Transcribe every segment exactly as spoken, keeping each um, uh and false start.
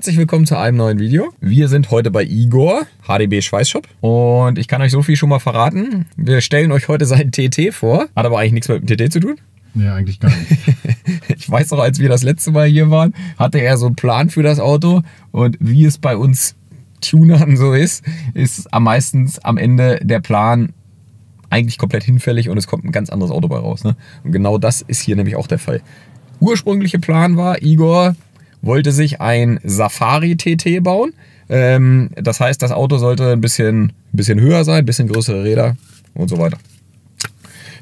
Herzlich willkommen zu einem neuen Video. Wir sind heute bei Igor, H D B Schweißshop, und ich kann euch so viel schon mal verraten. Wir stellen euch heute seinen T T vor, hat aber eigentlich nichts mit dem T T zu tun. Nee, eigentlich gar nicht. Ich weiß noch, als wir das letzte Mal hier waren, hatte er so einen Plan für das Auto, und wie es bei uns Tunern so ist, ist am meistens am Ende der Plan eigentlich komplett hinfällig und es kommt ein ganz anderes Auto bei raus. Ne? Und genau das ist hier nämlich auch der Fall. Ursprüngliche Plan war, Igor wollte sich ein Safari-T T bauen. Ähm, das heißt, das Auto sollte ein bisschen, ein bisschen höher sein, ein bisschen größere Räder und so weiter.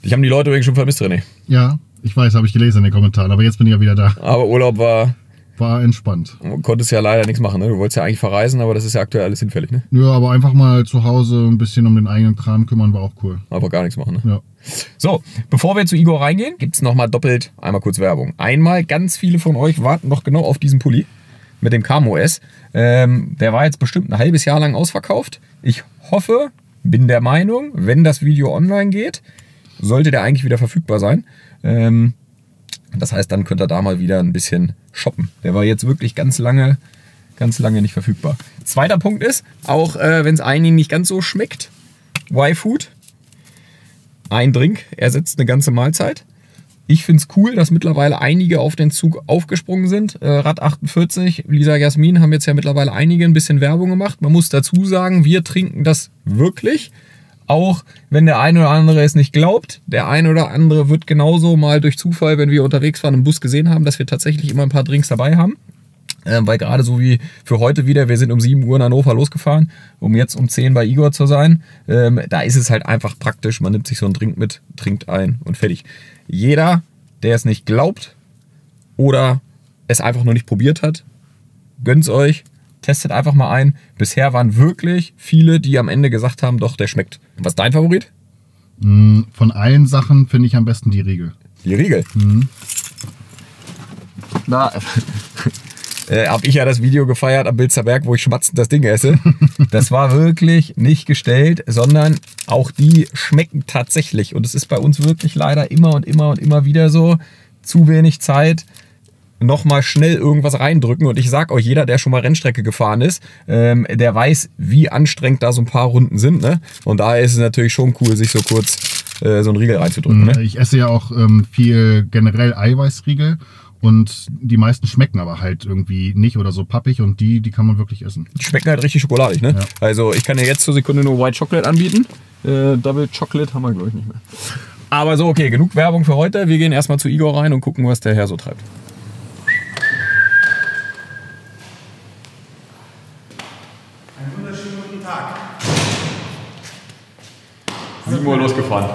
Dich haben die Leute übrigens schon vermisst, René. Ja, ich weiß, habe ich gelesen in den Kommentaren, aber jetzt bin ich ja wieder da. Aber Urlaub war... War entspannt. Du konntest ja leider nichts machen, ne? Du wolltest ja eigentlich verreisen, aber das ist ja aktuell alles hinfällig, ne? Ja, aber einfach mal zu Hause ein bisschen um den eigenen Kram kümmern war auch cool. Aber gar nichts machen, ne? Ja. So, bevor wir zu Igor reingehen, gibt es nochmal doppelt einmal kurz Werbung. Einmal, ganz viele von euch warten noch genau auf diesen Pulli mit dem Camo S. Ähm, der war jetzt bestimmt ein halbes Jahr lang ausverkauft. Ich hoffe, bin der Meinung, wenn das Video online geht, sollte der eigentlich wieder verfügbar sein. Ähm, Das heißt, dann könnt ihr da mal wieder ein bisschen shoppen. Der war jetzt wirklich ganz lange, ganz lange nicht verfügbar. Zweiter Punkt ist, auch äh, wenn es einigen nicht ganz so schmeckt, Y-Food, ein Drink ersetzt eine ganze Mahlzeit. Ich finde es cool, dass mittlerweile einige auf den Zug aufgesprungen sind. Äh, Rad achtundvierzig, Lisa, Jasmin haben jetzt ja mittlerweile einige ein bisschen Werbung gemacht. Man muss dazu sagen, wir trinken das wirklich. Auch wenn der eine oder andere es nicht glaubt, der eine oder andere wird genauso mal durch Zufall, wenn wir unterwegs waren, im Bus gesehen haben, dass wir tatsächlich immer ein paar Drinks dabei haben. Ähm, weil gerade so wie für heute wieder, wir sind um sieben Uhr in Hannover losgefahren, um jetzt um zehn bei Igor zu sein. Ähm, da ist es halt einfach praktisch, man nimmt sich so einen Drink mit, trinkt ein und fertig. Jeder, der es nicht glaubt oder es einfach noch nicht probiert hat, gönnt's euch. Testet einfach mal ein. Bisher waren wirklich viele, die am Ende gesagt haben, doch, der schmeckt. Was ist dein Favorit? Von allen Sachen finde ich am besten die Riegel. Die Riegel? Mhm. Na, äh, habe ich ja das Video gefeiert am Bilsterberg, wo ich schmatzend das Ding esse. Das war wirklich nicht gestellt, sondern auch die schmecken tatsächlich. Und es ist bei uns wirklich leider immer und immer und immer wieder so, zu wenig Zeit, nochmal schnell irgendwas reindrücken. Und ich sag euch, jeder, der schon mal Rennstrecke gefahren ist, ähm, der weiß, wie anstrengend da so ein paar Runden sind. Ne? Und daher ist es natürlich schon cool, sich so kurz äh, so einen Riegel reinzudrücken. Ne? Ich esse ja auch ähm, viel generell Eiweißriegel. Und die meisten schmecken aber halt irgendwie nicht oder so pappig. Und die, die kann man wirklich essen. Die schmecken halt richtig schokoladig, ne? Ja. Also ich kann ja jetzt zur Sekunde nur White Chocolate anbieten. Äh, Double Chocolate haben wir, glaube ich, nicht mehr. Aber so, okay, genug Werbung für heute. Wir gehen erstmal zu Igor rein und gucken, was der Herr so treibt. sieben Uhr losgefahren.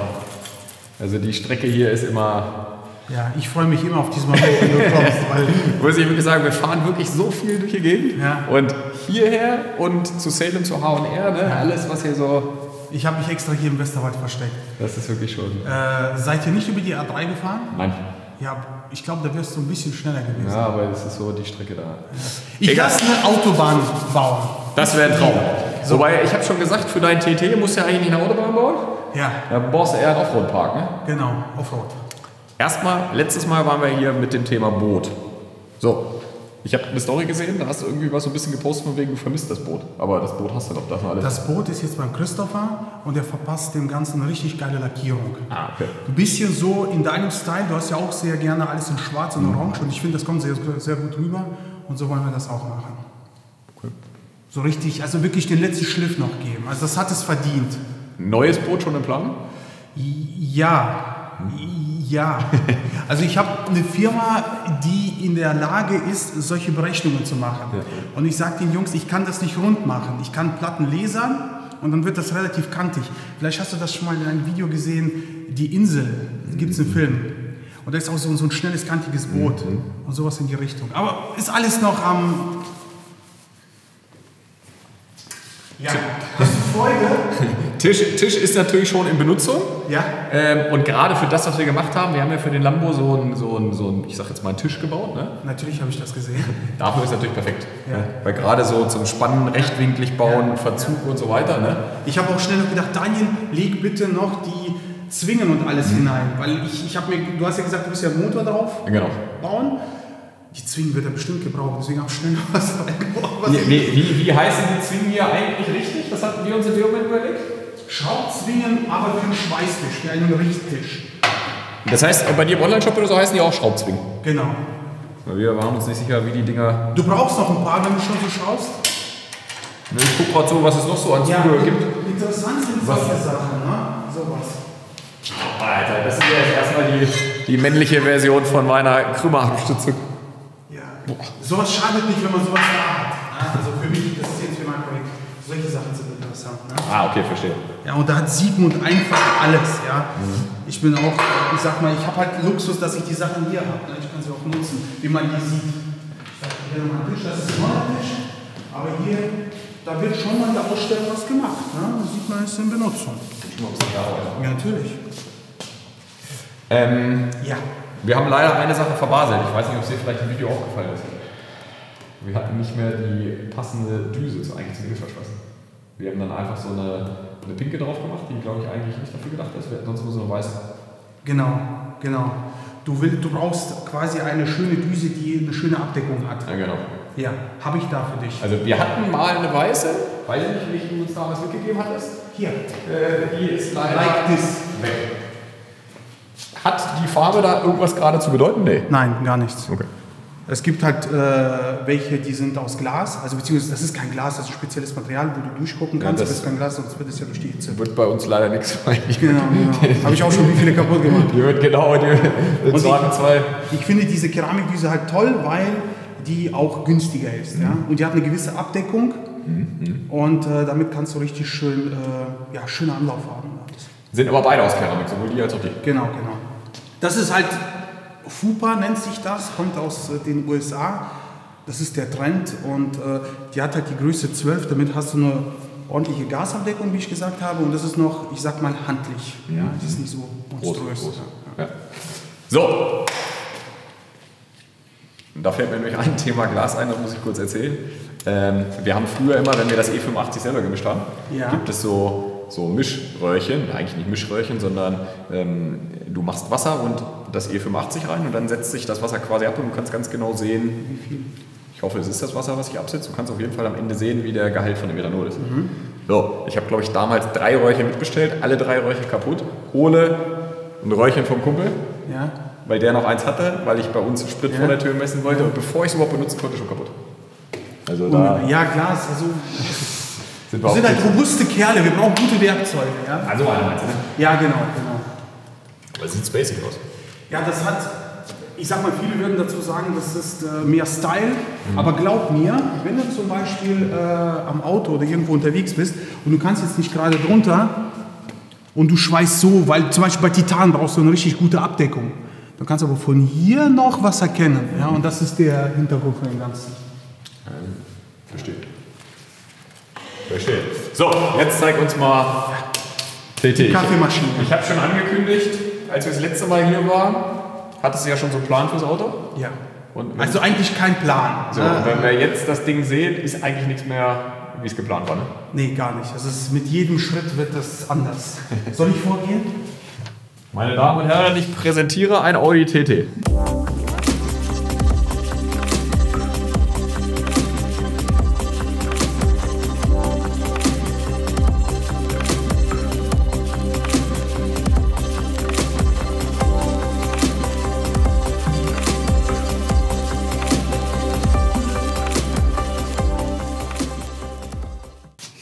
Also die Strecke hier ist immer... Ja, ich freue mich immer auf diesen Moment, wenn du kommst. Weil muss ich wirklich sagen, wir fahren wirklich so viel durch die Gegend. Ja. Und hierher und zu Salem, zu H und R, ne? Ja. Alles, was hier so... Ich habe mich extra hier im Westerwald versteckt. Das ist wirklich schon... Äh, seid ihr nicht über die A drei gefahren? Nein. Ja, ich glaube, da wärst du ein bisschen schneller gewesen. Ja, aber das ist so die Strecke da. Ja. Ich lasse eine Autobahn bauen. Das wäre ein Traum. So. Wobei, ich habe schon gesagt, für dein T T musst du ja eigentlich nicht eine Autobahn bauen. Ja. Da brauchst du eher einen Offroad-Park, ne? Genau, Offroad. Erstmal, letztes Mal waren wir hier mit dem Thema Boot. So, ich habe eine Story gesehen, da hast du irgendwie was so ein bisschen gepostet, von wegen, du vermisst das Boot. Aber das Boot hast du doch, das alles. Das Boot ist jetzt beim Christopher und der verpasst dem Ganzen eine richtig geile Lackierung. Ah, okay. Ein bisschen so in deinem Style, du hast ja auch sehr gerne alles in schwarz und orange und ich finde, das kommt sehr, sehr gut rüber und so wollen wir das auch machen. Okay. So richtig, also wirklich den letzten Schliff noch geben. Also das hat es verdient. Neues Boot schon im Plan? Ja, ja. Also ich habe eine Firma, die in der Lage ist, solche Berechnungen zu machen. Ja. Und ich sage den Jungs, ich kann das nicht rund machen. Ich kann Platten lasern und dann wird das relativ kantig. Vielleicht hast du das schon mal in einem Video gesehen, die Insel, da gibt es einen Film. Und da ist auch so, so ein schnelles, kantiges Boot mhm. und sowas in die Richtung. Aber ist alles noch am... Ja. Hast du Freude? Tisch, Tisch ist natürlich schon in Benutzung. Ja. Ähm, und gerade für das, was wir gemacht haben, wir haben ja für den Lambo so einen, so einen, so einen ich sag jetzt mal, einen Tisch gebaut. Ne? Natürlich habe ich das gesehen. Dafür ist natürlich perfekt. Ja. Ne? Weil gerade so zum Spannen, rechtwinklig bauen, ja. Verzug und so weiter. Ne? Ich habe auch schnell gedacht, Daniel, leg bitte noch die Zwingen und alles mhm. hinein. Weil ich, ich habe mir, du hast ja gesagt, du bist ja Motor drauf ja, genau. bauen. Die Zwingen wird er bestimmt gebraucht, deswegen habe ich schnell was reingebracht. Wie, wie, wie heißen die Zwingen hier eigentlich richtig? Das hatten wir uns in dem Moment überlegt. Schraubzwingen, aber für einen Schweißtisch, für einen Riechtisch. Das heißt, bei dir im Online-Shop oder so heißen die auch Schraubzwingen? Genau. Weil wir waren uns nicht sicher, wie die Dinger... Du brauchst noch ein paar, wenn du schon so schraubst. Ne, ich guck gerade so, was es noch so an Zubehör ja, gibt. Interessant sind solche Sachen, ne? Sowas. Alter, das ist ja jetzt erstmal die, die männliche Version von meiner Krümmerabstützung. Ja. Boah. Sowas schadet nicht, wenn man sowas da hat. Also für mich, das ist jetzt für mein Projekt. Solche Sachen sind interessant. Ne? Ah, okay, verstehe. Ja, und da hat Sigmund einfach alles, ja. Mhm. Ich bin auch, ich sag mal, ich habe halt Luxus, dass ich die Sachen hier habe. Ne? Ich kann sie auch nutzen, wie man die sieht. Ich sag hier nochmal Tisch, das ist ein Tisch. Aber hier, da wird schon mal in der Ausstellung was gemacht. Ne? Da sieht man es in Benutzung. Ich muss es ja, ja, natürlich. Ähm, ja. Wir haben leider eine Sache verbaselt. Ich weiß nicht, ob es dir vielleicht im Video aufgefallen ist. Wir hatten nicht mehr die passende Düse zu, eigentlich zum Gitterverschluss. Wir haben dann einfach so eine, eine pinke drauf gemacht, die, glaube ich, eigentlich nicht dafür gedacht ist. Wir hatten sonst immer so eine weiße. Genau, genau. Du, willst, du brauchst quasi eine schöne Düse, die eine schöne Abdeckung hat. Ja, genau. Ja, habe ich da für dich. Also wir hatten mal eine weiße, weiß ich nicht, wie du uns damals mitgegeben hattest. Hier. Äh, die ist leider like this weg. Hat die Farbe da irgendwas gerade zu bedeuten? Nee. Nein, gar nichts. Okay. Es gibt halt äh, welche, die sind aus Glas, also beziehungsweise das ist kein Glas, das ist ein spezielles Material, wo du durchgucken kannst, ja, das, das ist kein Glas, sonst wird es ja durch die Hitze. Wird bei uns leider nichts. Genau, genau. Habe ich auch schon wie viele kaputt gemacht. Die wird genau, die wird zwei, zwei. Ich finde diese Keramikdüse halt toll, weil die auch günstiger ist. Mhm. Ja? Und die hat eine gewisse Abdeckung mhm. und äh, damit kannst du richtig schön, äh, ja, schönen Anlauf haben. Sind aber beide aus Keramik, sowohl die als auch die. Genau, genau. Das ist halt, Fupa nennt sich das, kommt aus den U S A. Das ist der Trend und äh, die hat halt die Größe zwölf, damit hast du eine ordentliche Gasabdeckung, wie ich gesagt habe. Und das ist noch, ich sag mal, handlich. Ja, das ist nicht so monströs. Groß, groß. Ja. Ja. So. Da fällt mir nämlich ein Thema Glas ein, das muss ich kurz erzählen. Ähm, wir haben früher immer, wenn wir das E fünfundachtzig selber gemischt haben, ja. gibt es so... so Mischröhrchen, eigentlich nicht Mischröhrchen, sondern ähm, du machst Wasser und das E fünfundachtzig rein und dann setzt sich das Wasser quasi ab und du kannst ganz genau sehen, wie viel. Ich hoffe, es ist das Wasser, was ich absetze. Du kannst auf jeden Fall am Ende sehen, wie der Gehalt von dem Ethanol ist. Mhm. So, ich habe, glaube ich, damals drei Röhrchen mitbestellt, alle drei Röhrchen kaputt, hole ein Röhrchen vom Kumpel, ja. weil der noch eins hatte, weil ich bei uns Sprit ja. vor der Tür messen wollte und bevor ich es überhaupt benutzen konnte, schon kaputt. Also da und, ja, Glas, also... Sind wir, wir sind halt robuste Kerle, wir brauchen gute Werkzeuge. Ja? Also eine meinst du, ne? Ja, genau, genau. Aber sieht basic aus. Ja, das hat, ich sag mal, viele würden dazu sagen, das ist äh, mehr Style. Mhm. Aber glaub mir, wenn du zum Beispiel äh, am Auto oder irgendwo unterwegs bist und du kannst jetzt nicht gerade drunter und du schweißt so, weil zum Beispiel bei Titan brauchst du eine richtig gute Abdeckung. Dann kannst du aber von hier noch was erkennen. Mhm. Ja? Und das ist der Hintergrund von dem Ganzen. Ähm, verstehe. Verstehe. So, jetzt zeig uns mal T T. Die Kaffeemaschine. Ich habe schon angekündigt, als wir das letzte Mal hier waren, hattest du ja schon so einen Plan fürs Auto? Ja. Und also eigentlich kein Plan. So, ah. und wenn wir jetzt das Ding sehen, ist eigentlich nichts mehr, wie es geplant war, ne? Nee, gar nicht. Also es ist, mit jedem Schritt wird das anders. Soll ich vorgehen? Meine Damen und Herren, ich präsentiere ein Audi T T.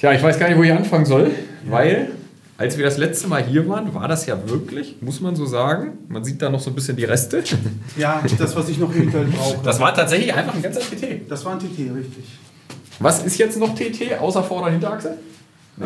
Ja, ich weiß gar nicht, wo ich anfangen soll, ja. weil als wir das letzte Mal hier waren, war das ja wirklich, muss man so sagen, man sieht da noch so ein bisschen die Reste. Ja, das, was ich noch eventuell brauche. Das war tatsächlich einfach ein ganzer T T. Das war ein T T, richtig. Was ist jetzt noch T T, außer Vorder- und Hinterachse? Äh,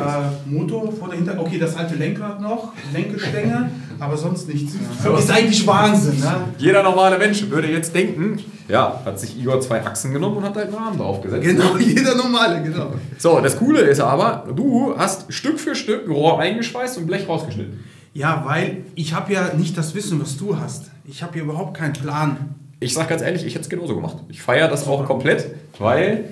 Motor, Vorder-, Hinterachse, okay, das alte Lenkrad noch, Lenkgestänge, aber sonst nichts. Ja. Das ist eigentlich Wahnsinn, ne? Jeder normale Mensch würde jetzt denken... Ja, hat sich Igor zwei Achsen genommen und hat halt einen Rahmen draufgesetzt. Genau, jeder normale, genau. So, das Coole ist aber, du hast Stück für Stück Rohr eingeschweißt und Blech rausgeschnitten. Ja, weil ich habe ja nicht das Wissen, was du hast. Ich habe ja überhaupt keinen Plan. Ich sag ganz ehrlich, ich hätte es genauso gemacht. Ich feiere das auch komplett, weil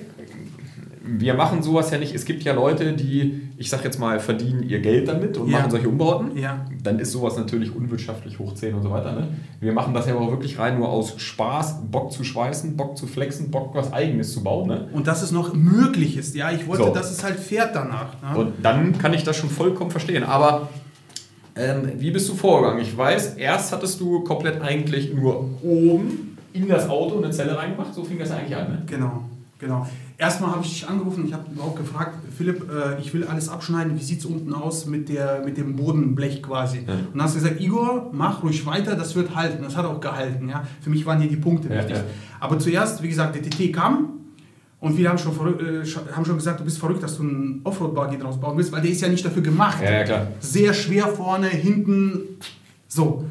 wir machen sowas ja nicht. Es gibt ja Leute, die, ich sag jetzt mal, verdienen ihr Geld damit und ja. machen solche Umbauten. Ja. Dann ist sowas natürlich unwirtschaftlich hoch zehn und so weiter. Ne? Wir machen das ja aber wirklich rein nur aus Spaß, Bock zu schweißen, Bock zu flexen, Bock was Eigenes zu bauen. Ne? Und dass es noch möglich ist. Ja, ich wollte, so. dass es halt fährt danach. Ne? Und dann kann ich das schon vollkommen verstehen. Aber ähm, wie bist du vorgegangen? Ich weiß, erst hattest du komplett eigentlich nur oben in das Auto eine Zelle reingemacht. So fing das eigentlich an. Ne? Genau, genau. Erstmal habe ich dich angerufen, ich habe überhaupt gefragt, Philipp, äh, ich will alles abschneiden, wie sieht es unten aus mit, der, mit dem Bodenblech quasi. Ja. Und dann hast du gesagt, Igor, mach ruhig weiter, das wird halten. Das hat auch gehalten. Ja? Für mich waren hier die Punkte ja, wichtig. Ja. Aber zuerst, wie gesagt, der T T kam und viele haben schon, äh, haben schon gesagt, du bist verrückt, dass du einen Offroad-Buggy draus bauen willst, weil der ist ja nicht dafür gemacht. Ja, ja, klar. Sehr schwer vorne, hinten, so.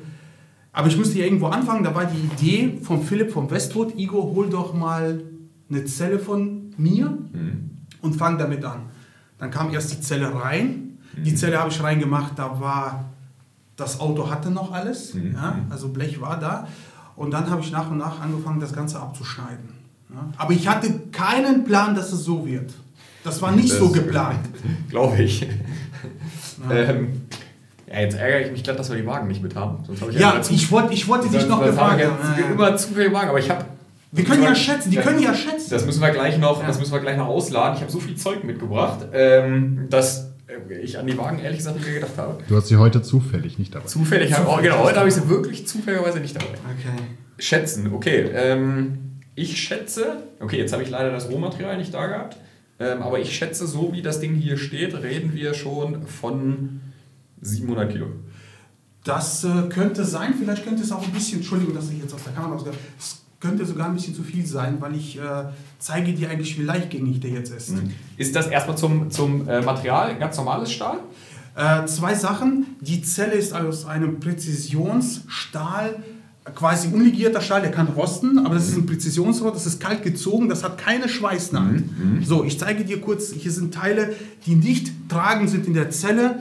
Aber ich musste ja irgendwo anfangen, da war die Idee von Philipp, vom Westwood, Igor, hol doch mal eine Zelle von mir mhm. und fang damit an. Dann kam erst die Zelle rein. Mhm. Die Zelle habe ich reingemacht, da war, das Auto hatte noch alles, mhm. ja, also Blech war da. Und dann habe ich nach und nach angefangen, das Ganze abzuschneiden. Ja. Aber ich hatte keinen Plan, dass es so wird. Das war nicht das so geplant. Glaube ich. Ja. Ähm, ja, jetzt ärgere ich mich glatt, dass wir die Wagen nicht mit haben. Sonst hab ich ja, ja ich, wollt, ich wollte dich noch gefragt haben. Immer zu viele Wagen, aber ich habe... Wir können ja schätzen, die können ja schätzen. Das müssen wir gleich noch, ja. das müssen wir gleich noch ausladen. Ich habe so viel Zeug mitgebracht, ähm, dass ich an die Wagen ehrlich gesagt nicht mehr gedacht habe. Du hast sie heute zufällig nicht dabei. Zufällig, zufällig habe, oh, genau, heute habe ich sie wirklich zufälligerweise nicht dabei. Okay. Schätzen, okay. Ähm, ich schätze, okay, jetzt habe ich leider das Rohmaterial nicht da gehabt, ähm, aber ich schätze, so wie das Ding hier steht, reden wir schon von siebenhundert Kilo. Das äh, könnte sein, vielleicht könnte es auch ein bisschen, Entschuldigung, dass ich jetzt auf der Kamera ausgehe, könnte sogar ein bisschen zu viel sein, weil ich äh, zeige dir eigentlich, wie leichtgängig der jetzt ist. Ist das erstmal zum, zum äh, Material, ganz normales Stahl? Äh, zwei Sachen. Die Zelle ist aus einem Präzisionsstahl, quasi unlegierter Stahl, der kann rosten, aber das mhm. ist ein Präzisionsrohr, das ist kalt gezogen, das hat keine Schweißnaht. Mhm. So, ich zeige dir kurz, hier sind Teile, die nicht tragend sind in der Zelle,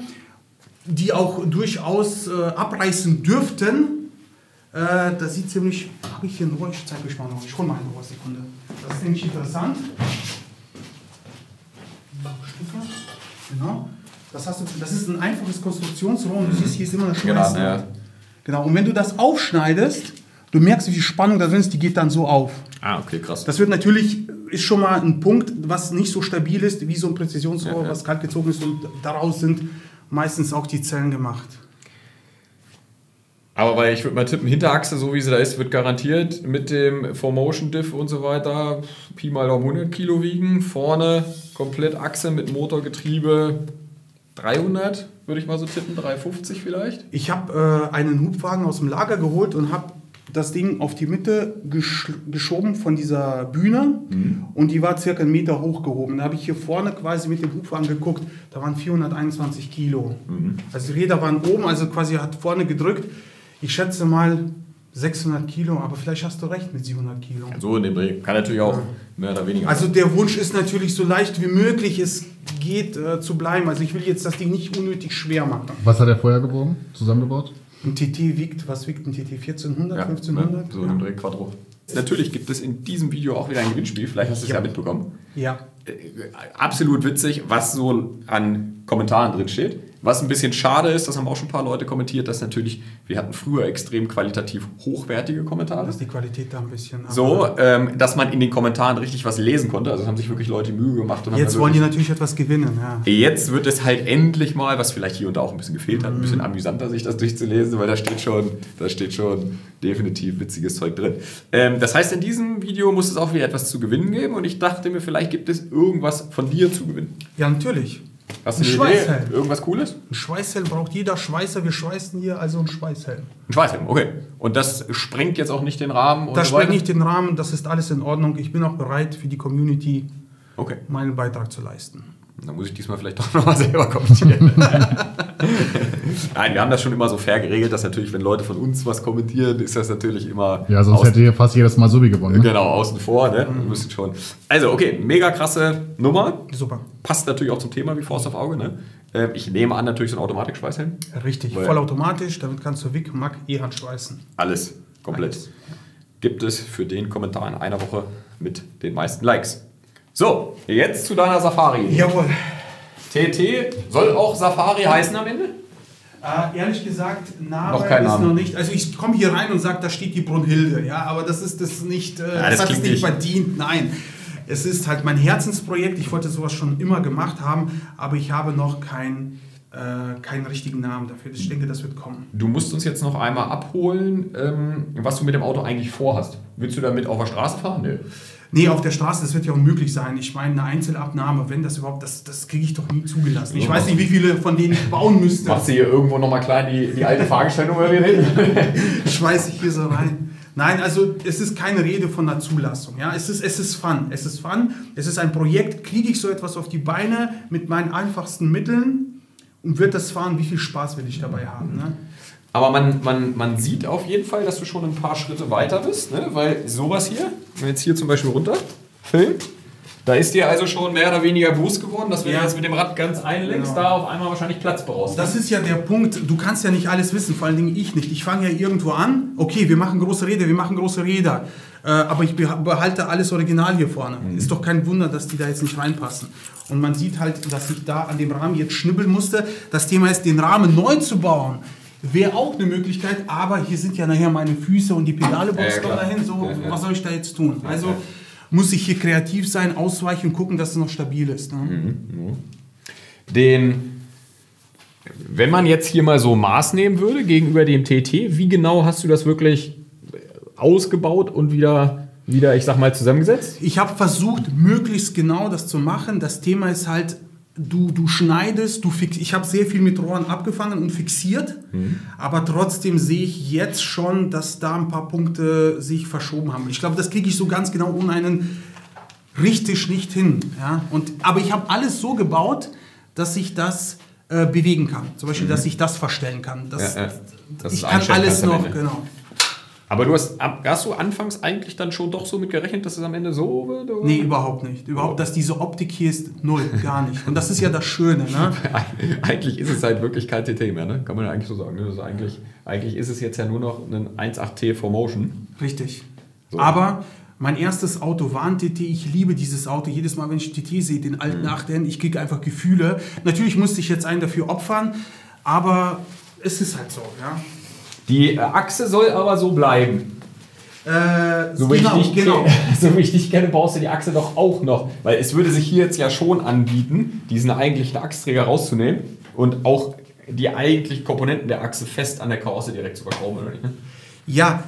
die auch durchaus äh, abreißen dürften. Äh, das sieht ziemlich... Habe ich hier ein Rohr? Ich zeige euch mal noch. Ich hole mal ein Rohr, Sekunde. Das ist nämlich interessant. Stücke. Genau. Das, hast du, das ist ein einfaches Konstruktionsrohr und du siehst, hier ist immer eine Schweißnaht. Genau, ja. Genau. Und wenn du das aufschneidest, du merkst, wie viel Spannung da drin ist, die geht dann so auf. Ah, okay, krass. Das wird natürlich, ist schon mal ein Punkt, was nicht so stabil ist, wie so ein Präzisionsrohr, ja, ja. was kalt gezogen ist, und daraus sind meistens auch die Zellen gemacht. Aber weil ich würde mal tippen, Hinterachse, so wie sie da ist, wird garantiert mit dem Four-Motion-Diff und so weiter Pi mal Daumen hundert Kilo wiegen. Vorne komplett Achse mit Motorgetriebe dreihundert, würde ich mal so tippen, dreihundertfünfzig vielleicht. Ich habe äh, einen Hubwagen aus dem Lager geholt und habe das Ding auf die Mitte gesch geschoben von dieser Bühne mhm. und die war circa einen Meter hochgehoben. Da habe ich hier vorne quasi mit dem Hubwagen geguckt, da waren vierhunderteinundzwanzig Kilo. Mhm. Also die Räder waren oben, also quasi hat vorne gedrückt. Ich schätze mal sechshundert Kilo, aber vielleicht hast du recht mit siebenhundert Kilo. Ja, so in dem Dreh. Kann natürlich auch ja. mehr oder weniger. Also der Wunsch ist natürlich, so leicht wie möglich es geht äh, zu bleiben. Also ich will jetzt das Ding nicht unnötig schwer machen. Was hat er vorher gewogen, zusammengebaut? Ein T T wiegt, was wiegt ein T T? vierzehnhundert, ja, fünfzehnhundert? Ne? So in dem Dreh, Quattro. Natürlich gibt es in diesem Video auch wieder ein Gewinnspiel. Vielleicht hast du es ja, ja mitbekommen. Ja. Äh, absolut witzig, was so an Kommentaren drin steht. Was ein bisschen schade ist, das haben auch schon ein paar Leute kommentiert, dass natürlich, wir hatten früher extrem qualitativ hochwertige Kommentare. Dass die Qualität da ein bisschen... So, ähm, dass man in den Kommentaren richtig was lesen konnte. Also haben sich wirklich Leute Mühe gemacht. Und jetzt haben wollen die natürlich etwas gewinnen, ja. Jetzt wird es halt endlich mal, was vielleicht hier und da auch ein bisschen gefehlt hat, ein bisschen amüsanter, sich das durchzulesen, weil da steht schon, da steht schon definitiv witziges Zeug drin. Ähm, das heißt, in diesem Video muss es auch wieder etwas zu gewinnen geben und ich dachte mir, vielleicht gibt es irgendwas von dir zu gewinnen. Ja, natürlich. Hast du ein Schweißhelm? Irgendwas Cooles? Ein Schweißhelm braucht jeder Schweißer. Wir schweißen hier, also ein Schweißhelm. Ein Schweißhelm, okay. Und das sprengt jetzt auch nicht den Rahmen? Und das so sprengt nicht den Rahmen, das ist alles in Ordnung. Ich bin auch bereit, für die Community okay. meinen Beitrag zu leisten. Dann muss ich diesmal vielleicht doch nochmal selber kommentieren. Nein, wir haben das schon immer so fair geregelt, dass natürlich, wenn Leute von uns was kommentieren, ist das natürlich immer... Ja, sonst hätte ihr fast jedes Mal so wie gewonnen. Ne? Genau, außen vor, ne? Mhm. Wir müssen schon. Also, okay, mega krasse Nummer. Super. Passt natürlich auch zum Thema wie Faust auf Auge, ne? Ich nehme an, natürlich so ein Automatik-Schweißhelm. Richtig, vollautomatisch, damit kannst du Wick, Mack, E-Hand schweißen. Alles, komplett. Alles. Gibt es für den Kommentar in einer Woche mit den meisten Likes. So, jetzt zu deiner Safari. Jawohl. T T soll auch Safari heißen am Ende? Äh, ehrlich gesagt, Name noch kein ist Name. Noch nicht. Also ich komme hier rein und sage, da steht die Brunhilde, ja, aber das ist das nicht, äh, ja, das, das hat es nicht, nicht verdient, nein. Es ist halt mein Herzensprojekt, ich wollte sowas schon immer gemacht haben, aber ich habe noch kein... keinen richtigen Namen dafür. Ich denke, das wird kommen. Du musst uns jetzt noch einmal abholen, was du mit dem Auto eigentlich vorhast. Willst du damit auf der Straße fahren? Nee. Nee, auf der Straße, das wird ja unmöglich sein. Ich meine, eine Einzelabnahme, wenn das überhaupt, das, das kriege ich doch nie zugelassen. Ich weiß nicht, wie viele von denen ich bauen müsste. Machst du hier irgendwo nochmal klein die, die alte Fahrgestellnummer wieder hin? Schmeiß ich hier so rein. Nein, also es ist keine Rede von einer Zulassung. Ja? Es ist, es ist Fun. Es ist Fun. Es ist ein Projekt, kriege ich so etwas auf die Beine mit meinen einfachsten Mitteln. Und wird das fahren, wie viel Spaß will ich dabei haben? Ne? Aber man, man, man sieht auf jeden Fall, dass du schon ein paar Schritte weiter bist, ne? Weil sowas hier, wenn wir jetzt hier zum Beispiel runter filmen, da ist dir also schon mehr oder weniger bewusst geworden, dass wenn ja. du jetzt mit dem Rad ganz einlenkst, genau. da auf einmal wahrscheinlich Platz brauchst. Das ist ja der Punkt, du kannst ja nicht alles wissen, vor allen Dingen ich nicht. Ich fange ja irgendwo an, okay, wir machen große Räder, wir machen große Räder, äh, aber ich behalte alles original hier vorne. Mhm. Ist doch kein Wunder, dass die da jetzt nicht reinpassen. Und man sieht halt, dass ich da an dem Rahmen jetzt schnibbeln musste. Das Thema ist, den Rahmen neu zu bauen. Wäre auch eine Möglichkeit, aber hier sind ja nachher meine Füße und die Pedale boxen ja, ja, dahin. So, ja, ja. Was soll ich da jetzt tun? Also ja, ja. muss ich hier kreativ sein, ausweichen und gucken, dass es noch stabil ist. Ne? Mhm. Den, wenn man jetzt hier mal so Maß nehmen würde gegenüber dem T T, wie genau hast du das wirklich ausgebaut und wieder... wieder, ich sag mal, zusammengesetzt? Ich habe versucht, möglichst genau das zu machen. Das Thema ist halt, du, du schneidest, du fix. Ich habe sehr viel mit Rohren abgefangen und fixiert, mhm. aber trotzdem sehe ich jetzt schon, dass da ein paar Punkte sich verschoben haben. Ich glaube, das kriege ich so ganz genau ohne einen richtig nicht hin. Ja? Und, aber ich habe alles so gebaut, dass ich das äh, bewegen kann. Zum Beispiel, mhm. dass ich das verstellen kann. Das, ja, ja. Das ich kann alles noch, genau. Aber du hast, hast du anfangs eigentlich dann schon doch so mit gerechnet, dass es am Ende so wird? Oder? Nee, überhaupt nicht. Überhaupt, dass diese Optik hier ist, null, gar nicht. Und das ist ja das Schöne. Ne? Eigentlich ist es halt wirklich kein T T mehr, ne? Kann man ja eigentlich so sagen. Ne? Das ist eigentlich, eigentlich ist es jetzt ja nur noch ein eins Komma acht T vier Motion. Richtig. So. Aber mein erstes Auto war ein T T. Ich liebe dieses Auto. Jedes Mal, wenn ich einen T T sehe, den alten acht N, ich kriege einfach Gefühle. Natürlich musste ich jetzt einen dafür opfern, aber es ist halt so, ja. Die Achse soll aber so bleiben. Äh, so, wie genau, ich dich, genau. so wie ich dich kenne, brauchst du die Achse doch auch noch. Weil es würde sich hier jetzt ja schon anbieten, diesen eigentlichen Achsträger rauszunehmen und auch die eigentlichen Komponenten der Achse fest an der Karosse direkt zu verkaufen, oder nicht? Ja,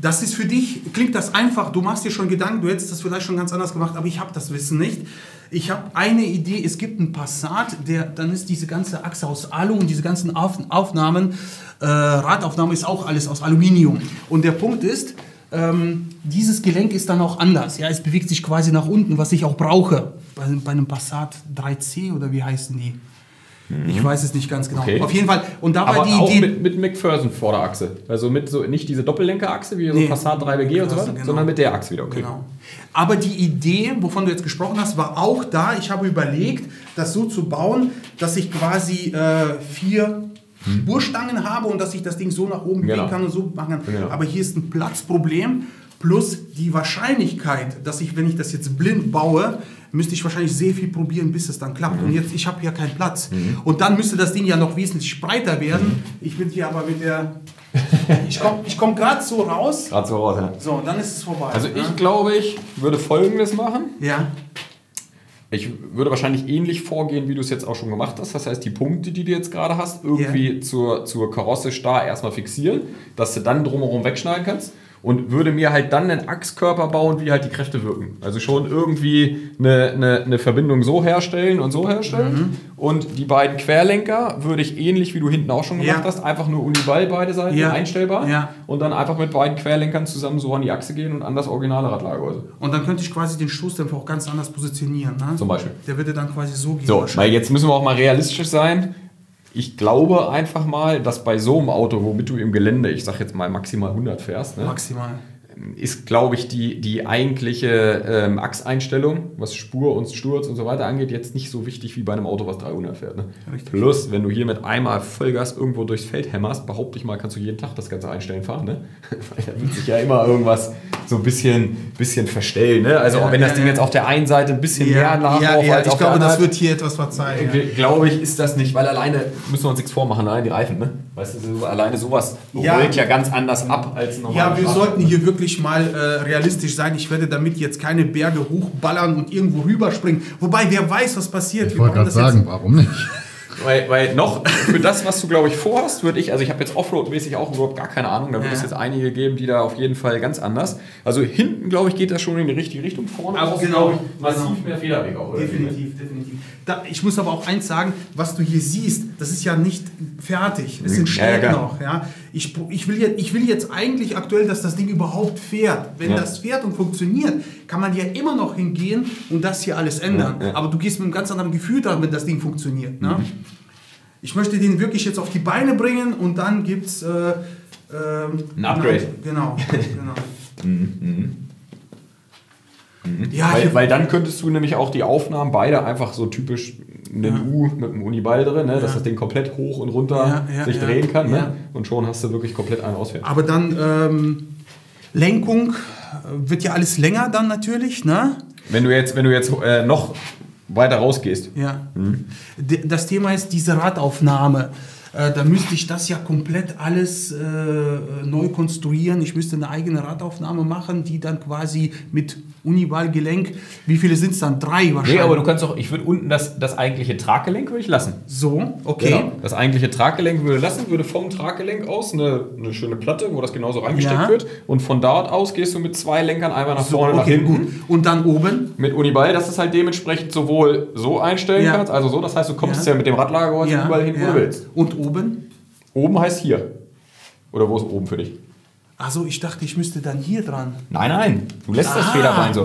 das ist für dich, klingt das einfach, du machst dir schon Gedanken, du hättest das vielleicht schon ganz anders gemacht, aber ich habe das Wissen nicht. Ich habe eine Idee, es gibt einen Passat, der, dann ist diese ganze Achse aus Alu und diese ganzen Auf, Aufnahmen, äh, Radaufnahme ist auch alles aus Aluminium. Und der Punkt ist, ähm, dieses Gelenk ist dann auch anders. Ja, es bewegt sich quasi nach unten, was ich auch brauche. Bei, bei einem Passat drei C oder wie heißen die? Mhm. Ich weiß es nicht ganz genau. Okay. Auf jeden Fall. Und da war die auch Idee... mit, mit McPherson Vorderachse. Also mit so, nicht diese Doppellenkerachse wie so nee, Passat drei B G und so weiter, genau. sondern mit der Achse wieder. Okay. Genau. Aber die Idee, wovon du jetzt gesprochen hast, war auch da. Ich habe überlegt, das so zu bauen, dass ich quasi äh, vier hm. Spurstangen habe und dass ich das Ding so nach oben genau. gehen kann und so machen kann. Genau. Aber hier ist ein Platzproblem plus die Wahrscheinlichkeit, dass ich, wenn ich das jetzt blind baue, müsste ich wahrscheinlich sehr viel probieren, bis es dann klappt. Mhm. Und jetzt, ich habe hier keinen Platz. Mhm. Und dann müsste das Ding ja noch wesentlich breiter werden. Ich bin hier aber mit der... Ich komme ich komm gerade so raus. Gerade so raus, ja. So, dann ist es vorbei. Also ich ja? glaube, ich würde Folgendes machen. Ja. Ich würde wahrscheinlich ähnlich vorgehen, wie du es jetzt auch schon gemacht hast. Das heißt, die Punkte, die du jetzt gerade hast, irgendwie yeah. zur, zur Karosse starr erstmal fixieren, dass du dann drumherum wegschneiden kannst. Und würde mir halt dann einen Achskörper bauen, wie halt die Kräfte wirken. Also schon irgendwie eine, eine, eine Verbindung so herstellen und so herstellen. Mhm. Und die beiden Querlenker würde ich ähnlich, wie du hinten auch schon gemacht ja. hast, einfach nur uniball beide Seiten ja. einstellbar. Ja. Und dann einfach mit beiden Querlenkern zusammen so an die Achse gehen und an das originale Radlager. Und dann könnte ich quasi den Stoßdämpfer auch ganz anders positionieren. Ne? Zum Beispiel. Der würde dann quasi so gehen. So, weil jetzt müssen wir auch mal realistisch sein. Ich glaube einfach mal, dass bei so einem Auto, womit du im Gelände, ich sag jetzt mal maximal hundert fährst, ne? Maximal. Ist, glaube ich, die, die eigentliche ähm, Achseinstellung, was Spur und Sturz und so weiter angeht, jetzt nicht so wichtig wie bei einem Auto, was dreihundert fährt. Ne? Plus, wenn du hier mit einmal Vollgas irgendwo durchs Feld hämmerst, behaupte ich mal, kannst du jeden Tag das Ganze einstellen fahren. Ne? Weil da wird sich ja immer irgendwas so ein bisschen, bisschen verstellen. Ne? Also ja, auch wenn ja, das Ding ja. jetzt auf der einen Seite ein bisschen ja, mehr nachläuft ja, ja, als ich auf glaube, der anderen. Ich glaube, das wird hier etwas verzeihen. Ja. Glaube ich, ist das nicht, weil alleine, müssen wir uns nichts vormachen, allein die Reifen, ne? Weißt du, alleine sowas ja. rollt ja ganz anders ab als normal. Ja, wir Reifen. sollten hier wirklich mal äh, realistisch sein. Ich werde damit jetzt keine Berge hochballern und irgendwo rüberspringen. Wobei, wer weiß, was passiert. Ich wollte gerade sagen, jetzt? warum nicht? Weil, weil noch für das, was du, glaube ich, vorhast, würde ich, also ich habe jetzt Offroad-mäßig auch überhaupt gar keine Ahnung, da wird es ja. jetzt einige geben, die da auf jeden Fall ganz anders. Also hinten, glaube ich, geht das schon in die richtige Richtung, vorne also genau, glaube ich, massiv genau. mehr Federweg auch. Definitiv, oder? definitiv. Da, ich muss aber auch eins sagen, was du hier siehst, das ist ja nicht fertig, es sind Stellen ja, ja, noch. Ja. Ich, ich, will jetzt, ich will jetzt eigentlich aktuell, dass das Ding überhaupt fährt. Wenn ja. das fährt und funktioniert, kann man ja immer noch hingehen und das hier alles ändern. Ja, ja. Aber du gehst mit einem ganz anderen Gefühl dran, wenn das Ding funktioniert. Ne? Mhm. Ich möchte den wirklich jetzt auf die Beine bringen und dann gibt es... Äh, ähm, ein Upgrade. Genau. genau. mhm. Mhm. Ja, weil, weil dann könntest du nämlich auch die Aufnahmen beide einfach so typisch eine ja. U mit einem Uniball drin, ne? dass ja. das Ding komplett hoch und runter ja, ja, sich ja. drehen kann. Ne? Ja. Und schon hast du wirklich komplett einen Ausfährt. Aber dann ähm, Lenkung wird ja alles länger dann natürlich. Ne? Wenn du jetzt, wenn du jetzt äh, noch weiter rausgehst. Ja. Mhm. Das Thema ist diese Radaufnahme. Äh, da müsste ich das ja komplett alles äh, neu konstruieren. Ich müsste eine eigene Radaufnahme machen, die dann quasi mit Uniball-Gelenk, wie viele sind es dann? Drei wahrscheinlich. Nee, aber du kannst auch, ich würde unten das, das eigentliche Traggelenk würde ich lassen. So, okay. Genau. Das eigentliche Traggelenk würde lassen, würde vom Traggelenk aus eine, eine schöne Platte, wo das genauso reingesteckt ja. wird. Und von dort aus gehst du mit zwei Lenkern einmal nach vorne so, okay, nach hinten. Gut. Und dann oben? Mit Uniball, dass du es halt dementsprechend sowohl so einstellen ja. kannst, also so, das heißt, du kommst ja, ja mit dem Radlagerholz ja. überall hin, wo ja. du willst. Und oben? Oben heißt hier. Oder wo ist oben für dich? Achso, ich dachte, ich müsste dann hier dran. Nein, nein, du lässt ah. das Federbein so.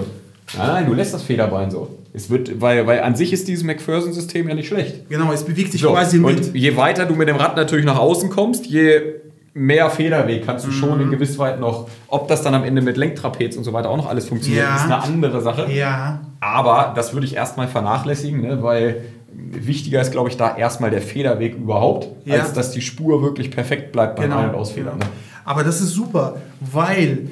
Nein, nein, du lässt das Federbein so. Es wird, weil, weil an sich ist dieses McPherson-System ja nicht schlecht. Genau, es bewegt sich so. quasi mit. Und je weiter du mit dem Rad natürlich nach außen kommst, je mehr Federweg kannst du mhm. schon in gewisser Weise noch. Ob das dann am Ende mit Lenktrapez und so weiter auch noch alles funktioniert, ja. ist eine andere Sache. Ja. Aber das würde ich erstmal vernachlässigen, ne, weil... Wichtiger ist, glaube ich, da erstmal der Federweg überhaupt, ja. als dass die Spur wirklich perfekt bleibt beim genau. Ein- und Ausfedern. Genau. Aber das ist super, weil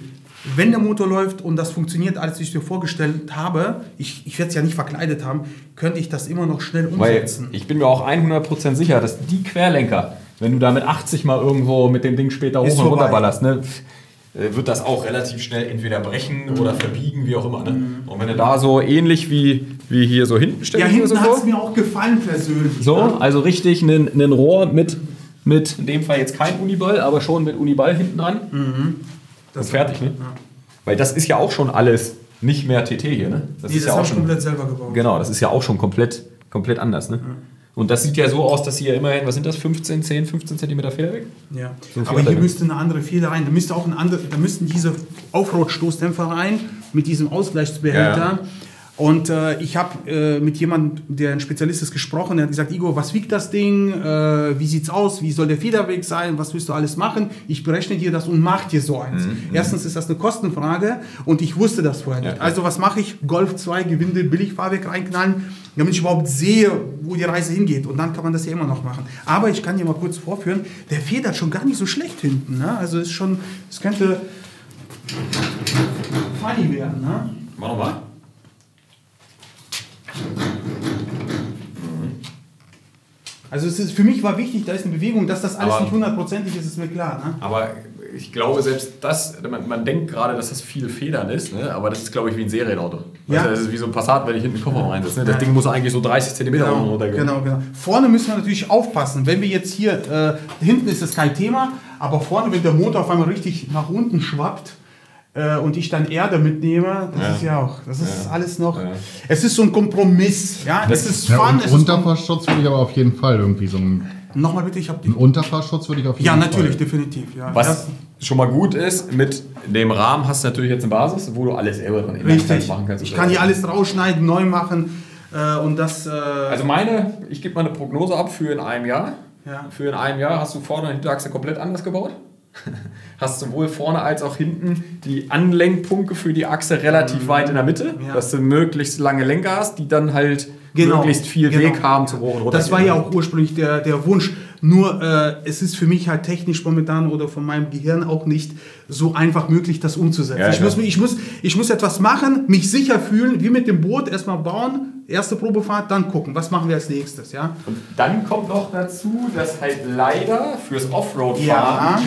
wenn der Motor läuft und das funktioniert, als ich es mir vorgestellt habe, ich, ich werde es ja nicht verkleidet haben, könnte ich das immer noch schnell umsetzen. Weil ich bin mir auch hundert Prozent sicher, dass die Querlenker, wenn du da mit achtzig mal irgendwo mit dem Ding später hoch ist und vorbei. runter ballerst, ne, wird das auch relativ schnell entweder brechen mhm. oder verbiegen, wie auch immer. Ne? Mhm. Und wenn du da so ähnlich wie, wie hier so hinten steckst. Ja, hinten hat es mir auch gefallen persönlich. So, ja. also richtig einen, einen Rohr mit, mit, in dem Fall jetzt kein Uniball, aber schon mit Uniball hinten dran. Mhm. Das ist fertig, ne? Ja. Weil das ist ja auch schon alles nicht mehr T T hier, ne? Das nee, ist das ja auch schon komplett selber gebaut. Genau, das ist ja auch schon komplett, komplett anders, ne? Ja. Und das sieht ja so aus, dass hier immerhin, was sind das, fünfzehn, zehn, fünfzehn Zentimeter Federweg? Ja, so aber hier müsste eine andere Feder rein. Da, müsste auch ein andere, da müssten diese Offroad-Stoßdämpfer rein mit diesem Ausgleichsbehälter. Ja. Und äh, ich habe äh, mit jemandem, der ein Spezialist ist, gesprochen. Er hat gesagt, Igor, was wiegt das Ding? Äh, wie sieht's aus? Wie soll der Federweg sein? Was willst du alles machen? Ich berechne dir das und mach dir so eins. Mhm. Erstens ist das eine Kostenfrage und ich wusste das vorher nicht. Ja. Also was mache ich? Golf zwei, Gewinde, Billigfahrwerk reinknallen, damit ich überhaupt sehe, wo die Reise hingeht. Und dann kann man das ja immer noch machen. Aber ich kann dir mal kurz vorführen, der federt schon gar nicht so schlecht hinten. Ne? Also es ist schon, es könnte funny werden. Ne? Mach noch mal. Also es ist, für mich war wichtig, da ist eine Bewegung, dass das alles aber nicht hundertprozentig ist, ist mir klar. Ne? Aber ich glaube selbst das, man, man denkt gerade, dass das viel Federn ist, ne? aber das ist, glaube ich, wie ein Serienauto. Ja. Also das ist wie so ein Passat, wenn ich hinten den Kofferraum reinsetze. Ne? Das Ding muss eigentlich so dreißig Zentimeter genau, runtergehen. Genau, genau. Vorne müssen wir natürlich aufpassen. Wenn wir jetzt hier, äh, hinten ist das kein Thema, aber vorne, wenn der Motor auf einmal richtig nach unten schwappt, und ich dann Erde mitnehme, das ja. ist ja auch, das ist ja. alles noch, ja. es ist so ein Kompromiss, ja, das es ist ja, fun. Unterfahrschutz würde ich aber auf jeden Fall irgendwie so ein... Nochmal bitte, ich habe den... Unterfahrschutz würde ich auf jeden ja, Fall... Ja, natürlich, definitiv, ja. Was das schon mal gut ist, mit dem Rahmen hast du natürlich jetzt eine Basis, wo du alles selber dran Richtig. machen kannst. Ich kann hier alles rausschneiden, neu machen und das... Äh also meine, ich gebe mal eine Prognose ab für in einem Jahr. Ja. Für in einem Jahr hast du vorne und Hinterachse komplett anders gebaut. Hast sowohl vorne als auch hinten die Anlenkpunkte für die Achse relativ mhm. weit in der Mitte, ja. dass du möglichst lange Lenker hast, die dann halt genau. möglichst viel genau. Weg haben zu hoch und runter. Das war ja auch ursprünglich der, der Wunsch. Nur äh, es ist für mich halt technisch momentan oder von meinem Gehirn auch nicht so einfach möglich, das umzusetzen. Ja, ich, muss, ich, muss, ich muss etwas machen, mich sicher fühlen, wie mit dem Boot, erstmal bauen, erste Probefahrt, dann gucken, was machen wir als nächstes. Ja? Und dann kommt noch dazu, dass halt leider fürs Offroad-Fahren, ja,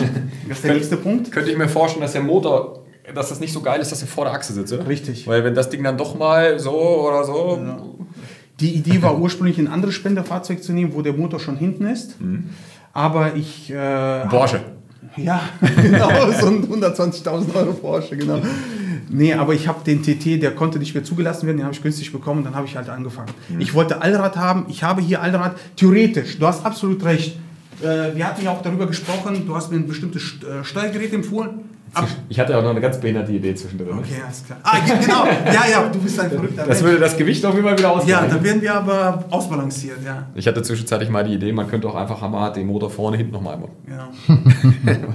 das ist der nächste Punkt. Könnte ich mir vorstellen, dass der Motor, dass das nicht so geil ist, dass er vor der Achse sitzt. Richtig. Weil wenn das Ding dann doch mal so oder so... Ja. Die Idee war ursprünglich, ein anderes Spenderfahrzeug zu nehmen, wo der Motor schon hinten ist. Mhm. Aber ich... Äh, Porsche. Ja, genau, so ein hundertzwanzigtausend Euro Porsche, genau. Nee, aber ich habe den T T, der konnte nicht mehr zugelassen werden, den habe ich günstig bekommen und dann habe ich halt angefangen. Mhm. Ich wollte Allrad haben, ich habe hier Allrad. Theoretisch, du hast absolut recht. Äh, wir hatten ja auch darüber gesprochen, du hast mir ein bestimmtes Steuergerät empfohlen. Ab. Ich hatte auch noch eine ganz behinderte Idee zwischendrin. Okay, alles klar. Ah, ja, genau. Ja, ja, du bist ein verrückter Mensch. Das würde das Gewicht auch immer wieder ausgleichen. Ja, dann werden wir aber ausbalanciert, ja. Ich hatte zwischenzeitlich mal die Idee, man könnte auch einfach hammerhart den Motor vorne, hinten nochmal einbauen. Ja.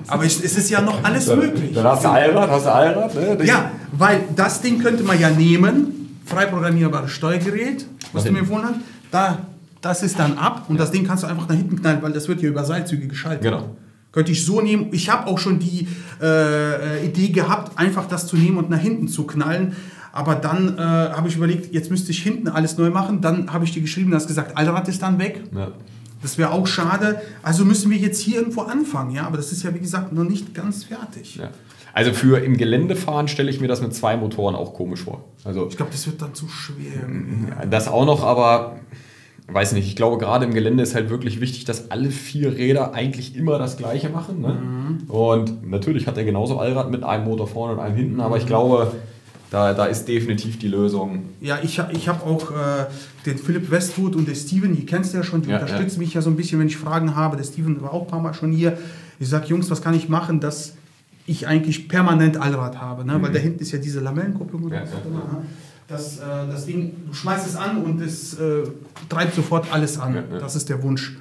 Aber es ist ja noch alles möglich. Dann hast du Allrad, hast du Allrad, ne? Ja, weil das Ding könnte man ja nehmen, frei programmierbares Steuergerät, was du mir empfohlen hast, da, das ist dann ab und das Ding kannst du einfach nach hinten knallen, weil das wird ja über Seilzüge geschaltet. Genau. Könnte ich so nehmen. Ich habe auch schon die äh, Idee gehabt, einfach das zu nehmen und nach hinten zu knallen. Aber dann äh, habe ich überlegt, jetzt müsste ich hinten alles neu machen. Dann habe ich dir geschrieben, hast gesagt, Allrad ist dann weg. Ja. Das wäre auch schade. Also müssen wir jetzt hier irgendwo anfangen. Ja? Aber das ist ja, wie gesagt, noch nicht ganz fertig. Ja. Also für im Geländefahren stelle ich mir das mit zwei Motoren auch komisch vor. Also ich glaube, das wird dann zu schwer. Das auch noch, aber... Weiß nicht, ich glaube, gerade im Gelände ist halt wirklich wichtig, dass alle vier Räder eigentlich immer das Gleiche machen. Ne? Mhm. Und natürlich hat er genauso Allrad mit einem Motor vorne und einem hinten, aber ich glaube, da, da ist definitiv die Lösung. Ja, ich, ich habe auch äh, den Philipp Westwood und den Steven, die kennst du ja schon, die ja, unterstützen ja. mich ja so ein bisschen, wenn ich Fragen habe. Der Steven war auch ein paar Mal schon hier. Ich sage, Jungs, was kann ich machen, dass ich eigentlich permanent Allrad habe? Ne? Mhm. Weil da hinten ist ja diese Lamellenkupplung. Ja, Das, äh, das Ding, du schmeißt es an und es äh, treibt sofort alles an. Ja, ja. Das ist der Wunsch.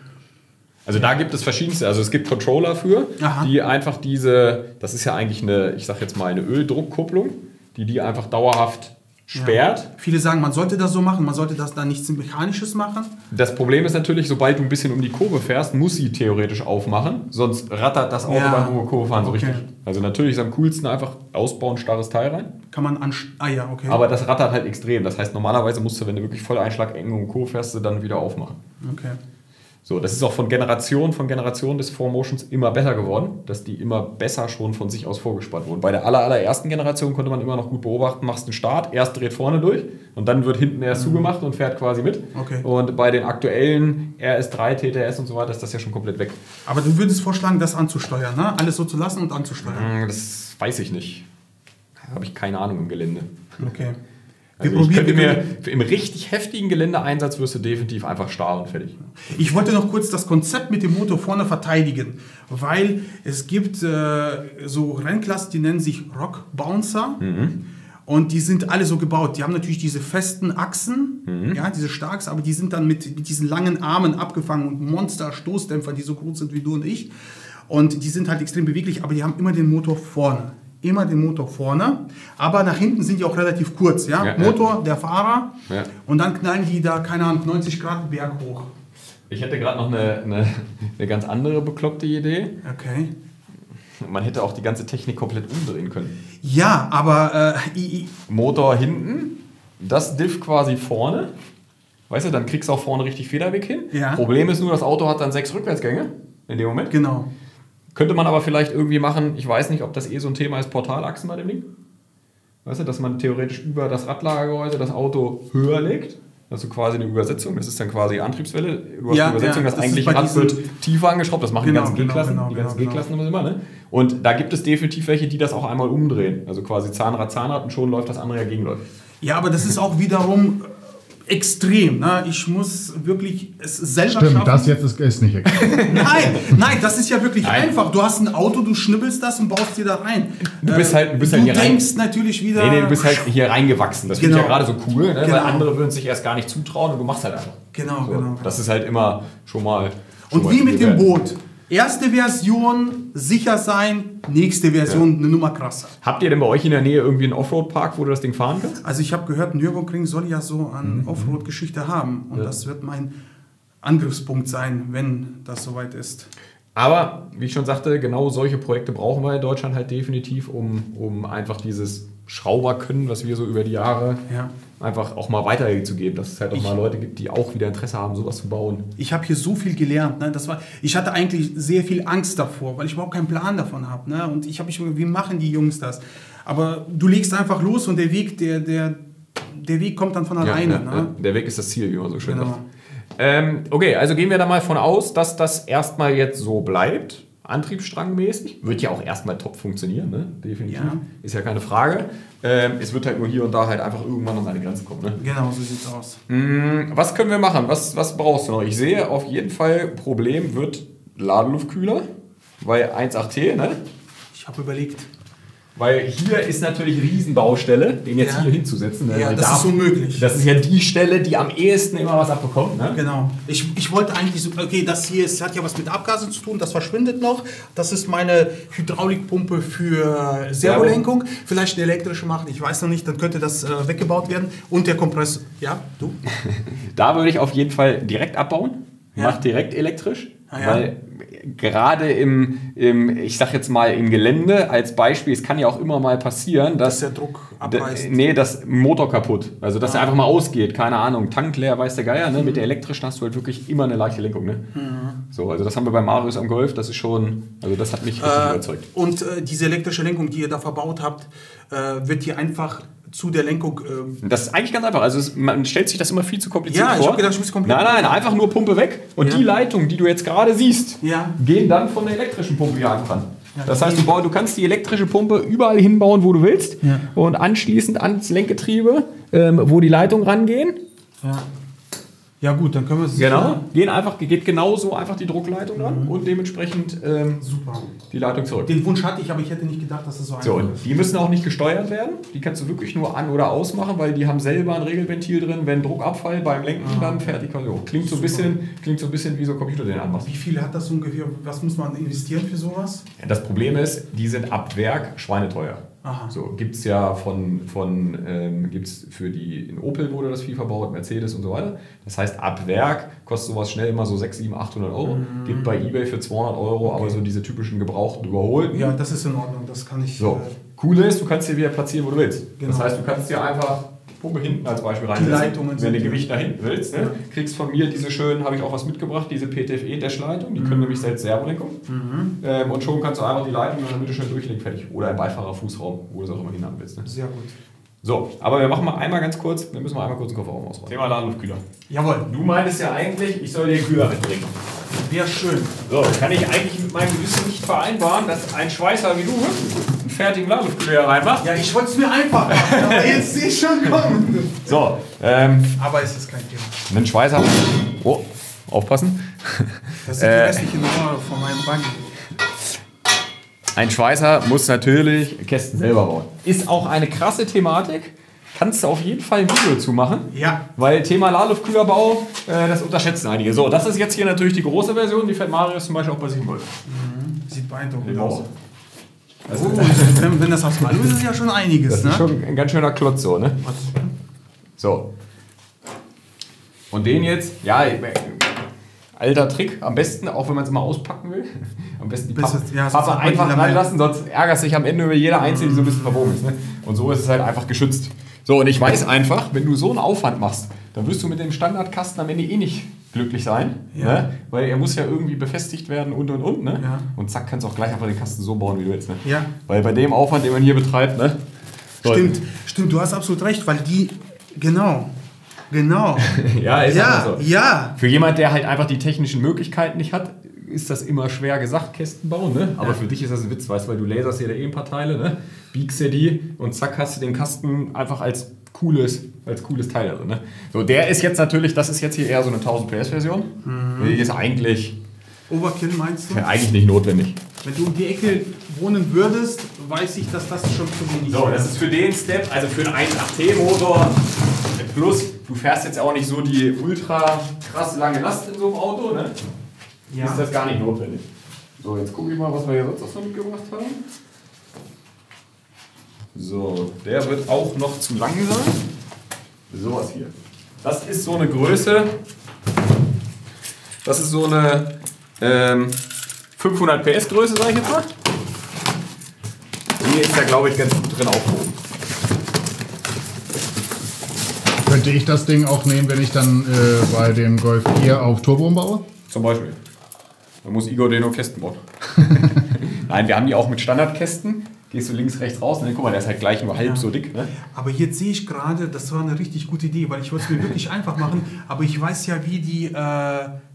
Also da gibt es verschiedenste, also es gibt Controller für, Aha. die einfach diese, das ist ja eigentlich eine, ich sag jetzt mal eine Öldruckkupplung, die die einfach dauerhaft sperrt. Ja. Viele sagen, man sollte das so machen, man sollte das da nichts Mechanisches machen. Das Problem ist natürlich, sobald du ein bisschen um die Kurve fährst, muss sie theoretisch aufmachen, sonst rattert das Auto ja. beim hohen Kurvefahren so okay. richtig. Also natürlich ist am coolsten einfach ausbauen, starres Teil rein. Kann man an... Ah ja, okay. Aber das rattert halt extrem. Das heißt, normalerweise musst du, wenn du wirklich voll Einschlag, eng um die Kurve fährst, du dann wieder aufmachen. Okay. So, das ist auch von Generation von Generation des Four-Motions immer besser geworden, dass die immer besser schon von sich aus vorgespannt wurden. Bei der aller, allerersten Generation konnte man immer noch gut beobachten, machst einen Start, erst dreht vorne durch und dann wird hinten erst mhm. zugemacht und fährt quasi mit. Okay. Und bei den aktuellen R S drei, T T S und so weiter ist das ja schon komplett weg. Aber du würdest vorschlagen, das anzusteuern, ne? Alles so zu lassen und anzusteuern? Das weiß ich nicht. Da habe ich keine Ahnung im Gelände. Okay. Also wir ich probieren mir im richtig heftigen Geländeeinsatz wirst du definitiv einfach starr und fertig. Ich wollte noch kurz das Konzept mit dem Motor vorne verteidigen, weil es gibt äh, so Rennklassen, die nennen sich Rock Bouncer mhm. und die sind alle so gebaut. Die haben natürlich diese festen Achsen, mhm. ja, diese Starks, aber die sind dann mit, mit diesen langen Armen abgefangen und Monster-Stoßdämpfer, die so groß sind wie du und ich. Und die sind halt extrem beweglich, aber die haben immer den Motor vorne. Immer den Motor vorne, aber nach hinten sind die auch relativ kurz. Ja? Ja, Motor, ja. der Fahrer ja. und dann knallen die da, keine Ahnung, neunzig Grad Berg hoch. Ich hätte gerade noch eine, eine, eine ganz andere bekloppte Idee. Okay. Man hätte auch die ganze Technik komplett umdrehen können. Ja, aber... Äh, I, I. Motor hinten, das Diff quasi vorne. Weißt du, dann kriegst du auch vorne richtig Federweg hin. Ja. Problem ist nur, das Auto hat dann sechs Rückwärtsgänge in dem Moment. Genau. Könnte man aber vielleicht irgendwie machen, ich weiß nicht, ob das eh so ein Thema ist, Portalachsen bei dem Ding. Weißt du, dass man theoretisch über das Radlagergehäuse das Auto höher legt. Also quasi eine Übersetzung, das ist dann quasi Antriebswelle. Du hast ja, eine Übersetzung, ja, das, das eigentlich Rad wird tiefer angeschraubt, das machen genau, die ganzen G-Klassen, genau, genau, die ganzen genau, G-Klassen genau. immer, ne? Und da gibt es definitiv welche, die das auch einmal umdrehen. Also quasi Zahnrad, Zahnrad und schon läuft das andere ja gegenläufig. Ja, aber das ist auch wiederum... extrem. Ne? Ich muss wirklich es selber Stimmt, schaffen. Das jetzt ist, ist nicht extrem. nein, nein, das ist ja wirklich nein. einfach. Du hast ein Auto, du schnibbelst das und baust dir da rein. Du bist halt, du bist du halt hier denkst rein, natürlich wieder... Nee, nee, du bist halt hier reingewachsen. Das genau. finde ich ja gerade so cool, ne? Genau. Weil andere würden sich erst gar nicht zutrauen und du machst halt einfach. Genau, so, genau. Das ist halt immer schon mal... Schon und mal wie mit dem Boot. Erste Version, sicher sein, nächste Version, ja. eine Nummer krasser. Habt ihr denn bei euch in der Nähe irgendwie einen Offroad-Park, wo du das Ding fahren kannst? Also ich habe gehört, Nürburgring soll ja so eine mhm. Offroad-Geschichte haben. Und ja. das wird mein Angriffspunkt sein, wenn das soweit ist. Aber, wie ich schon sagte, genau solche Projekte brauchen wir in Deutschland halt definitiv, um, um einfach dieses Schrauberkönnen, was wir so über die Jahre ja. einfach auch mal weiterzugeben, dass es halt auch ich, mal Leute gibt, die auch wieder Interesse haben, sowas zu bauen. Ich habe hier so viel gelernt. Ne? Das war, ich hatte eigentlich sehr viel Angst davor, weil ich überhaupt keinen Plan davon habe. Ne? Und ich habe mich gedacht, wie machen die Jungs das? Aber du legst einfach los und der Weg, der, der, der Weg kommt dann von alleine. Ja, ne? Ne? Der Weg ist das Ziel, wie man so schön genau. sagt. Okay, also gehen wir da mal von aus, dass das erstmal jetzt so bleibt, antriebsstrangmäßig. Wird ja auch erstmal top funktionieren, ne? Definitiv. Ja. Ist ja keine Frage. Ähm, es wird halt nur hier und da halt einfach irgendwann an seine Grenzen kommen. Ne? Genau, so sieht's aus. Was können wir machen? Was, was brauchst du noch? Ich sehe auf jeden Fall, Problem wird Ladeluftkühler, weil eins Komma acht T, ne? Ich habe überlegt. Weil hier ist natürlich Riesenbaustelle, den jetzt ja. hier hinzusetzen. Ne? Ja, das darf, ist unmöglich. Das ist ja die Stelle, die am ehesten immer was abbekommt. Ne? Genau. Ich, ich wollte eigentlich so, okay, das hier ist, hat ja was mit Abgasen zu tun, das verschwindet noch. Das ist meine Hydraulikpumpe für Servolenkung. Ja, vielleicht eine elektrische machen, ich weiß noch nicht, dann könnte das äh, weggebaut werden. Und der Kompressor. Ja, du? Da würde ich auf jeden Fall direkt abbauen. Ja. Macht direkt elektrisch. Ah, ja. Weil gerade im, im, ich sag jetzt mal, im Gelände als Beispiel, es kann ja auch immer mal passieren, dass, dass der Druck abreißt. Nee, das Motor kaputt. Also, dass ah. er einfach mal ausgeht. Keine Ahnung, Tank leer, weiß der Geier. Ne? Mhm. Mit der elektrischen hast du halt wirklich immer eine leichte Lenkung. Ne? Mhm. So, also das haben wir bei Marius am Golf. Das ist schon, also das hat mich richtig äh, überzeugt. Und äh, diese elektrische Lenkung, die ihr da verbaut habt, äh, wird hier einfach zu der Lenkung. Ähm das ist eigentlich ganz einfach. Also es, man stellt sich das immer viel zu kompliziert ja, vor. Ja, ich habe gedacht, ich muss kompliziert. Nein, nein, einfach nur Pumpe weg. Und ja. die Leitung, die du jetzt gerade siehst, ja. gehen dann von der elektrischen Pumpe ja. an. Ja, das heißt, du, du kannst die elektrische Pumpe überall hinbauen, wo du willst. Ja. Und anschließend ans Lenkgetriebe, ähm, wo die Leitung rangehen. Ja. Ja gut, dann können wir es. Genau. Gehen einfach, geht genauso einfach die Druckleitung ran mhm. und dementsprechend ähm, super. Die Leitung zurück. Den Wunsch hatte ich, aber ich hätte nicht gedacht, dass das so einfach so, ist. Die müssen auch nicht gesteuert werden. Die kannst du wirklich nur an- oder ausmachen, weil die haben selber ein Regelventil drin. Wenn Druckabfall beim Lenken, ah. dann fertig. Also, klingt, so ein bisschen, klingt so ein bisschen wie so ein Computer, den anmachst. Wie viel hat das ungefähr? Was muss man investieren für sowas? Das Problem ist, die sind ab Werk schweineteuer. Aha. So gibt es ja von, von ähm, gibt's für die, in Opel wurde das viel verbaut, Mercedes und so weiter. Das heißt, ab Werk kostet sowas schnell immer so sechshundert, siebenhundert, achthundert Euro. Mhm. Geht bei eBay für zweihundert Euro, okay. aber so diese typischen gebrauchten, überholten. Ja, das ist in Ordnung, das kann ich. So. Äh, cool ist, du kannst dir wieder platzieren, wo du willst. Genau. Das heißt, du kannst dir einfach Pumpe hinten als Beispiel reinsetzen, wenn du Gewicht nach hinten willst. Ne? Ja. Kriegst von mir diese schönen, habe ich auch was mitgebracht, diese P T F E-Dash-Leitung, die mhm. können nämlich selbst Servolenkung. Mhm. Ähm, und schon kannst du einfach die Leitung in der Mitte schön durchlegen, fertig. Oder im Beifahrerfußraum, wo du es auch immer hinhaben willst. Ne? Sehr gut. So, aber wir machen mal einmal ganz kurz, wir müssen mal einmal kurz den Kofferraum ausräumen. Thema Ladeluftkühler. Jawohl. Du meintest ja eigentlich, ich soll dir einen Kühler mitbringen. Wäre schön. So, kann ich eigentlich mit meinem Gewissen nicht vereinbaren, dass ein Schweißer wie du einen fertigen Ladeluftkühler reinmacht? Ja, ich wollte es mir einfach machen, aber jetzt sehe ich schon kommen. So, ähm... aber es ist kein Thema. Ein Schweißer... Oh, aufpassen. Das ist die restliche Nummer von meinem Wagen. Ein Schweißer muss natürlich Kästen selber bauen. Ist auch eine krasse Thematik. Kannst du auf jeden Fall ein Video zu machen. Ja. Weil Thema Ladeluftkühlerbau, äh, das unterschätzen einige. So, das ist jetzt hier natürlich die große Version. Die fährt Marius zum Beispiel auch bei Sigmund. Mhm. Sieht beeindruckend ja. aus. Also, oh, wenn, wenn das aus Malu ist, ist ja schon einiges. Das ist ne? schon ein ganz schöner Klotz so, ne? Was? So. Und den jetzt, ja, ich, alter Trick, am besten, auch wenn man es mal auspacken will, am besten die Pappe, jetzt, ja, Pappe einfach reinlassen, sonst ärgerst du dich am Ende über jede einzelne, die so ein bisschen verbogen ist. Ne? Und so ist es halt einfach geschützt. So, und ich weiß einfach, wenn du so einen Aufwand machst, dann wirst du mit dem Standardkasten am Ende eh nicht glücklich sein, ja. ne? Weil er muss ja irgendwie befestigt werden und und und. Ne? Ja. Und zack, kannst du auch gleich einfach den Kasten so bauen, wie du willst. Ne? Ja. Weil bei dem Aufwand, den man hier betreibt, ne? Stimmt, stimmt, du hast absolut recht, weil die, genau. Genau. ja, ist ja, so. ja. Für jemand, der halt einfach die technischen Möglichkeiten nicht hat, ist das immer schwer gesagt, Kästen bauen, ne? Aber ja. für dich ist das ein Witz, weißt du, weil du laserst hier eh ein paar Teile, ne? Biegst dir die und zack hast du den Kasten einfach als cooles, als cooles Teil drin, ne? So, der ist jetzt natürlich, das ist jetzt hier eher so eine tausend P S Version. Mhm. Die ist eigentlich... Overkill meinst du? Ja, eigentlich nicht notwendig. Wenn du um die Ecke wohnen würdest, weiß ich, dass das schon zu wenig ist. So, das ist für den Step, also für einen eins Komma acht T Motor plus... Du fährst jetzt auch nicht so die ultra krass lange Last in so einem Auto, ne? Ja. Ist das gar nicht notwendig. So, jetzt gucke ich mal, was wir hier sonst noch so mitgebracht haben. So, der wird auch noch zu lang sein. Sowas hier. Das ist so eine Größe, Das ist so eine ähm, fünfhundert P S Größe, sage ich jetzt mal. Die ist da, glaube ich, ganz gut drin aufgehoben. Könnte ich das Ding auch nehmen, wenn ich dann äh, bei dem Golf hier auf Turbo umbaue? Zum Beispiel. Da muss Igor den nur Kästen bauen. Nein, wir haben die auch mit Standardkästen. Gehst du links, rechts raus und dann guck mal, der ist halt gleich nur halb ja. so dick. Ne? Aber jetzt sehe ich gerade, das war eine richtig gute Idee, weil ich wollte es mir wirklich einfach machen, aber ich weiß ja, wie die äh,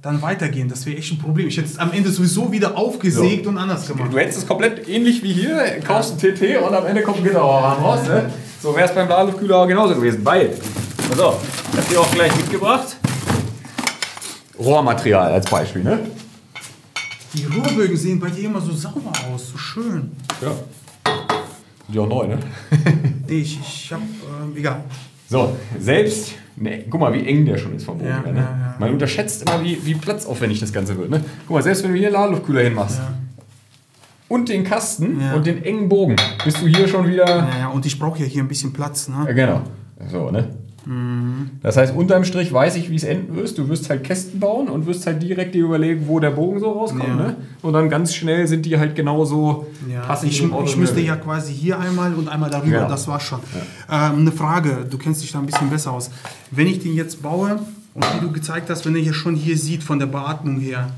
dann weitergehen. Das wäre echt ein Problem. Ich hätte es am Ende sowieso wieder aufgesägt so. und anders gemacht. Du hättest es komplett ähnlich wie hier, kaufst ein T T und am Ende kommt ein Gitterrohrrahmen raus. Ne? So wäre es beim Ladeluftkühler genauso gewesen, weil, also, ich habe dir auch gleich mitgebracht, Rohrmaterial als Beispiel. Ne? Die Rohrbögen sehen bei dir immer so sauber aus, so schön. Ja. Die auch neu, ne? Nee, ich, ich hab, äh, egal. So, selbst, ne, guck mal, wie eng der schon ist vom Boden ja, her, ne? Ja, ja. Man unterschätzt immer, wie, wie platzaufwendig das Ganze wird, ne? Guck mal, selbst wenn du hier einen Ladeluftkühler hinmachst ja. und den Kasten ja. und den engen Bogen, bist du hier schon wieder... Ja, ja, und ich brauche ja hier ein bisschen Platz, ne? Ja, genau. So, ne? Mhm. Das heißt, unterm Strich weiß ich, wie es enden wirst. Du wirst halt Kästen bauen und wirst halt direkt dir überlegen, wo der Bogen so rauskommt. Ja. Ne? Und dann ganz schnell sind die halt genauso ja. passend. Ich, ich müsste ja quasi hier einmal und einmal darüber, ja. das war schon. Ja. Ähm, eine Frage, du kennst dich da ein bisschen besser aus. Wenn ich den jetzt baue und wie du gezeigt hast, wenn er hier schon hier sieht von der Beatmung her,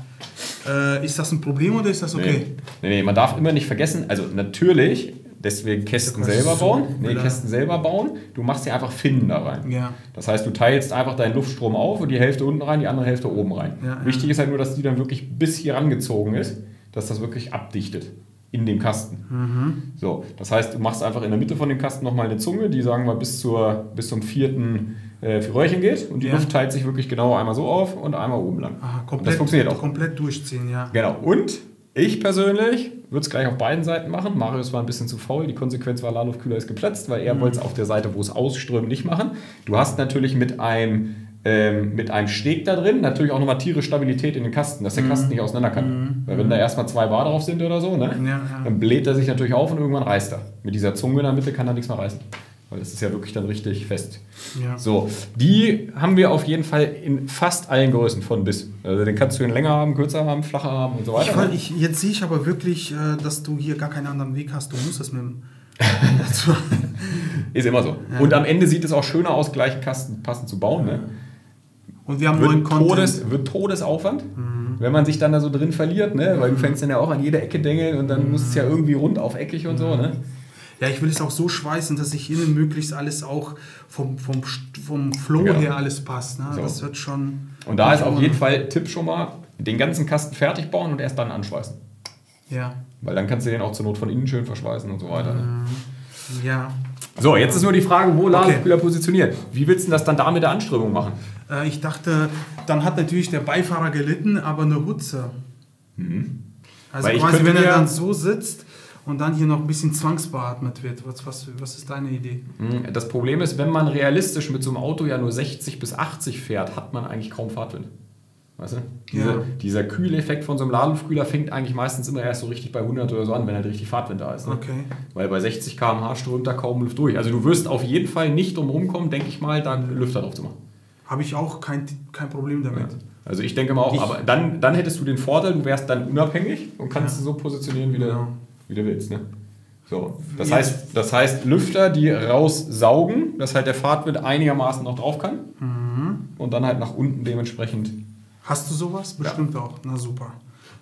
äh, ist das ein Problem oder ist das okay? Nee. Nee, nee, man darf immer nicht vergessen, also natürlich... Deswegen Kästen selber so bauen. Nee, Kästen selber bauen. Du machst ja einfach Finnen da rein. Ja. Das heißt, du teilst einfach deinen Luftstrom auf und die Hälfte unten rein, die andere Hälfte oben rein. Ja, Wichtig ja. ist halt nur, dass die dann wirklich bis hier rangezogen ist, dass das wirklich abdichtet in dem Kasten. Mhm. So, das heißt, du machst einfach in der Mitte von dem Kasten nochmal eine Zunge, die, sagen wir, bis, zur, bis zum vierten äh, Röhrchen geht und die ja. Luft teilt sich wirklich genau einmal so auf und einmal oben lang. Aha, komplett, und das funktioniert auch. Komplett durchziehen, ja. Genau. Und ich persönlich würde es gleich auf beiden Seiten machen. Marius war ein bisschen zu faul. Die Konsequenz war, Ladeluftkühler ist geplatzt, weil er mhm. wollte es auf der Seite, wo es ausströmt, nicht machen. Du hast natürlich mit einem, ähm, mit einem Steg da drin natürlich auch nochmal tierisch Stabilität in den Kasten, dass der mhm. Kasten nicht auseinander kann. Mhm. Weil wenn da erstmal zwei Bar drauf sind oder so, ne, ja, ja. dann bläht er sich natürlich auf und irgendwann reißt er. Mit dieser Zunge in der Mitte kann er nichts mehr reißen. Weil das ist ja wirklich dann richtig fest. Ja. So, die haben wir auf jeden Fall in fast allen Größen von bis. Also den kannst du in länger haben, kürzer haben, flacher haben und so weiter. Ich mein, ich, jetzt sehe ich aber wirklich, dass du hier gar keinen anderen Weg hast. Du musst das mit dem... Ist immer so. Ja. Und am Ende sieht es auch schöner aus, gleichen Kasten passend zu bauen. Ne? Und wir haben wird neuen Content. Todes, wird Todesaufwand, mhm. wenn man sich dann da so drin verliert. Ne? Weil mhm. du fängst dann ja auch an jeder Ecke dängeln und dann mhm. muss es ja irgendwie rund auf eckig und mhm. so. Ne? Ja, ich will es auch so schweißen, dass ich innen möglichst alles auch vom, vom, vom Flow genau. her alles passt. Ne? So. Das wird schon... Und da ist auf jeden Fall Tipp schon mal, den ganzen Kasten fertig bauen und erst dann anschweißen. Ja. Weil dann kannst du den auch zur Not von innen schön verschweißen und so weiter. Ne? Ja. So, jetzt ist nur die Frage, wo Ladeluftkühler okay. positioniert. Wie willst du das dann da mit der Anströmung machen? Äh, ich dachte, dann hat natürlich der Beifahrer gelitten, aber eine Hutze. Mhm. Also Weil quasi, wenn er dann so sitzt... Und dann hier noch ein bisschen zwangsbeatmet wird. Was, was, was ist deine Idee? Das Problem ist, wenn man realistisch mit so einem Auto ja nur sechzig bis achtzig fährt, hat man eigentlich kaum Fahrtwind. Weißt du? Diese, ja. Dieser Kühleffekt von so einem Ladeluftkühler fängt eigentlich meistens immer erst so richtig bei hundert oder so an, wenn halt richtig Fahrtwind da ist. Ne? Okay. Weil bei sechzig Kilometer pro Stunde strömt da kaum Luft durch. Also du wirst auf jeden Fall nicht drum rumkommen, denke ich mal, da einen Lüfter drauf zu machen. Habe ich auch kein, kein Problem damit. Ja. Also ich denke mal auch, ich, aber dann, dann hättest du den Vorteil, du wärst dann unabhängig und kannst ja. du so positionieren, wie genau. du... wie du willst, ne? So. Das, heißt, das heißt, Lüfter, die raussaugen, dass halt der Fahrtwind einigermaßen noch drauf kann mhm. und dann halt nach unten dementsprechend. Hast du sowas? Bestimmt ja. auch. Na super.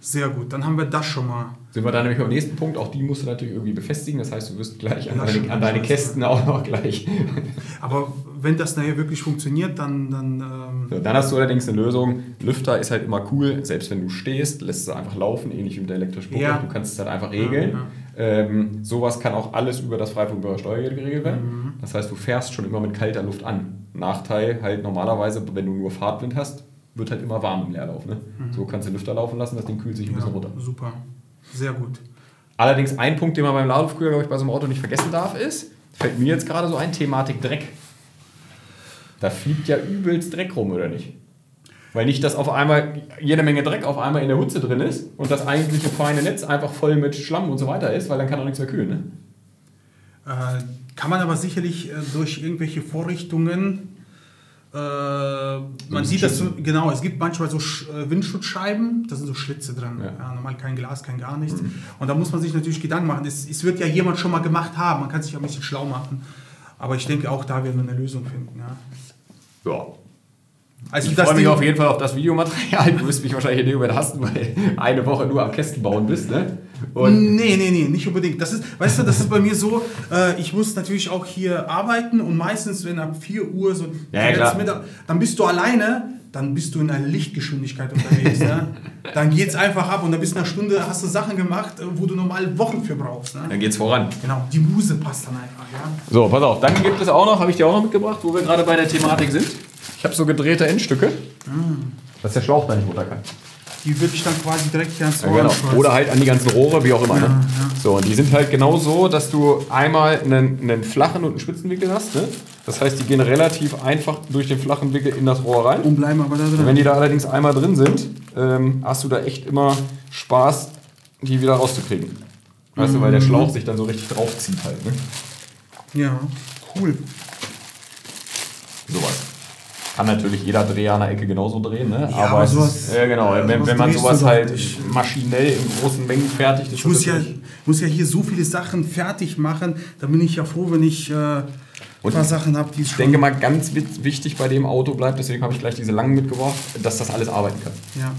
Sehr gut. Dann haben wir das schon mal. Sind wir dann nämlich beim nächsten Punkt. Auch die musst du natürlich irgendwie befestigen. Das heißt, du wirst gleich an, ja, deine, an deine Kästen auch noch gleich. Aber wenn das nachher wirklich funktioniert, dann... Dann, ähm so, dann hast du allerdings eine Lösung. Lüfter ist halt immer cool. Selbst wenn du stehst, lässt es einfach laufen. Ähnlich wie mit der elektrischen Pumpe. Ja. Du kannst es halt einfach regeln. Ja, ja. Ähm, sowas kann auch alles über das freifunkbare Steuergerät geregelt werden. Mhm. Das heißt, du fährst schon immer mit kalter Luft an. Nachteil halt normalerweise, wenn du nur Fahrtwind hast, wird halt immer warm im Leerlauf. Ne? Mhm. So kannst du den Lüfter laufen lassen, das Ding kühlt sich ein ja, bisschen runter. Super, sehr gut. Allerdings ein Punkt, den man beim Ladeluftkühler, glaube ich, bei so einem Auto nicht vergessen darf, ist, fällt mir jetzt gerade so ein, Thematik Dreck. Da fliegt ja übelst Dreck rum, oder nicht? Weil nicht, dass auf einmal jede Menge Dreck auf einmal in der Hutze drin ist und das eigentliche feine Netz einfach voll mit Schlamm und so weiter ist, weil dann kann auch nichts mehr kühlen. Ne? Äh, kann man aber sicherlich äh, durch irgendwelche Vorrichtungen Äh, man sieht das so, genau, es gibt manchmal so Sch äh, Windschutzscheiben, da sind so Schlitze dran, ja. Ja, normal kein Glas, kein gar nichts. Mhm. Und da muss man sich natürlich Gedanken machen, es, es wird ja jemand schon mal gemacht haben, man kann sich auch ein bisschen schlau machen, aber ich denke auch da werden wir eine Lösung finden. Ja. Ja. Also ich freue mich Ding auf jeden Fall auf das Videomaterial. Du wirst mich wahrscheinlich nicht überlassen, weil eine Woche nur am Kästen bauen bist, ne? Und nee, nee, nee, nicht unbedingt. Das ist, weißt du, das ist bei mir so, äh, ich muss natürlich auch hier arbeiten und meistens, wenn ab vier Uhr so, ja, ja, Mittag, dann bist du alleine, dann bist du in einer Lichtgeschwindigkeit unterwegs, ne? Dann geht's einfach ab und dann bist du eine Stunde, hast du Sachen gemacht, wo du normal Wochen für brauchst, ne? Dann geht's voran. Genau, die Muse passt dann einfach, ja? So, pass auf, dann gibt es auch noch, habe ich dir auch noch mitgebracht, wo wir gerade bei der Thematik sind. Ich habe so gedrehte Endstücke, mm. dass der Schlauch da nicht runter kann. Die wirklich dann quasi direkt hier ans Rohr, ja, genau. Oder halt an die ganzen Rohre, wie auch immer. Ja, ne? Ja. So, und die sind halt genau so, dass du einmal einen, einen flachen und einen spitzen Winkel hast. Ne? Das heißt, die gehen relativ einfach durch den flachen Winkel in das Rohr rein. Und bleiben aber da drin. Und wenn die da allerdings einmal drin sind, ähm, hast du da echt immer Spaß, die wieder rauszukriegen. Weißt mm. du, weil der Schlauch sich dann so richtig draufzieht halt. Ne? Ja, cool. Sowas. Kann natürlich jeder Dreher an der Ecke genauso drehen, ne? Ja, aber sowas, ja, genau, wenn, sowas wenn man sowas halt ich, maschinell in großen Mengen fertigt. Ich muss ja, muss ja hier so viele Sachen fertig machen, da bin ich ja froh, wenn ich äh, ein paar Sachen habe, die ich denke mal, ganz wichtig bei dem Auto bleibt, deswegen habe ich gleich diese langen mitgebracht, dass das alles arbeiten kann. Ja.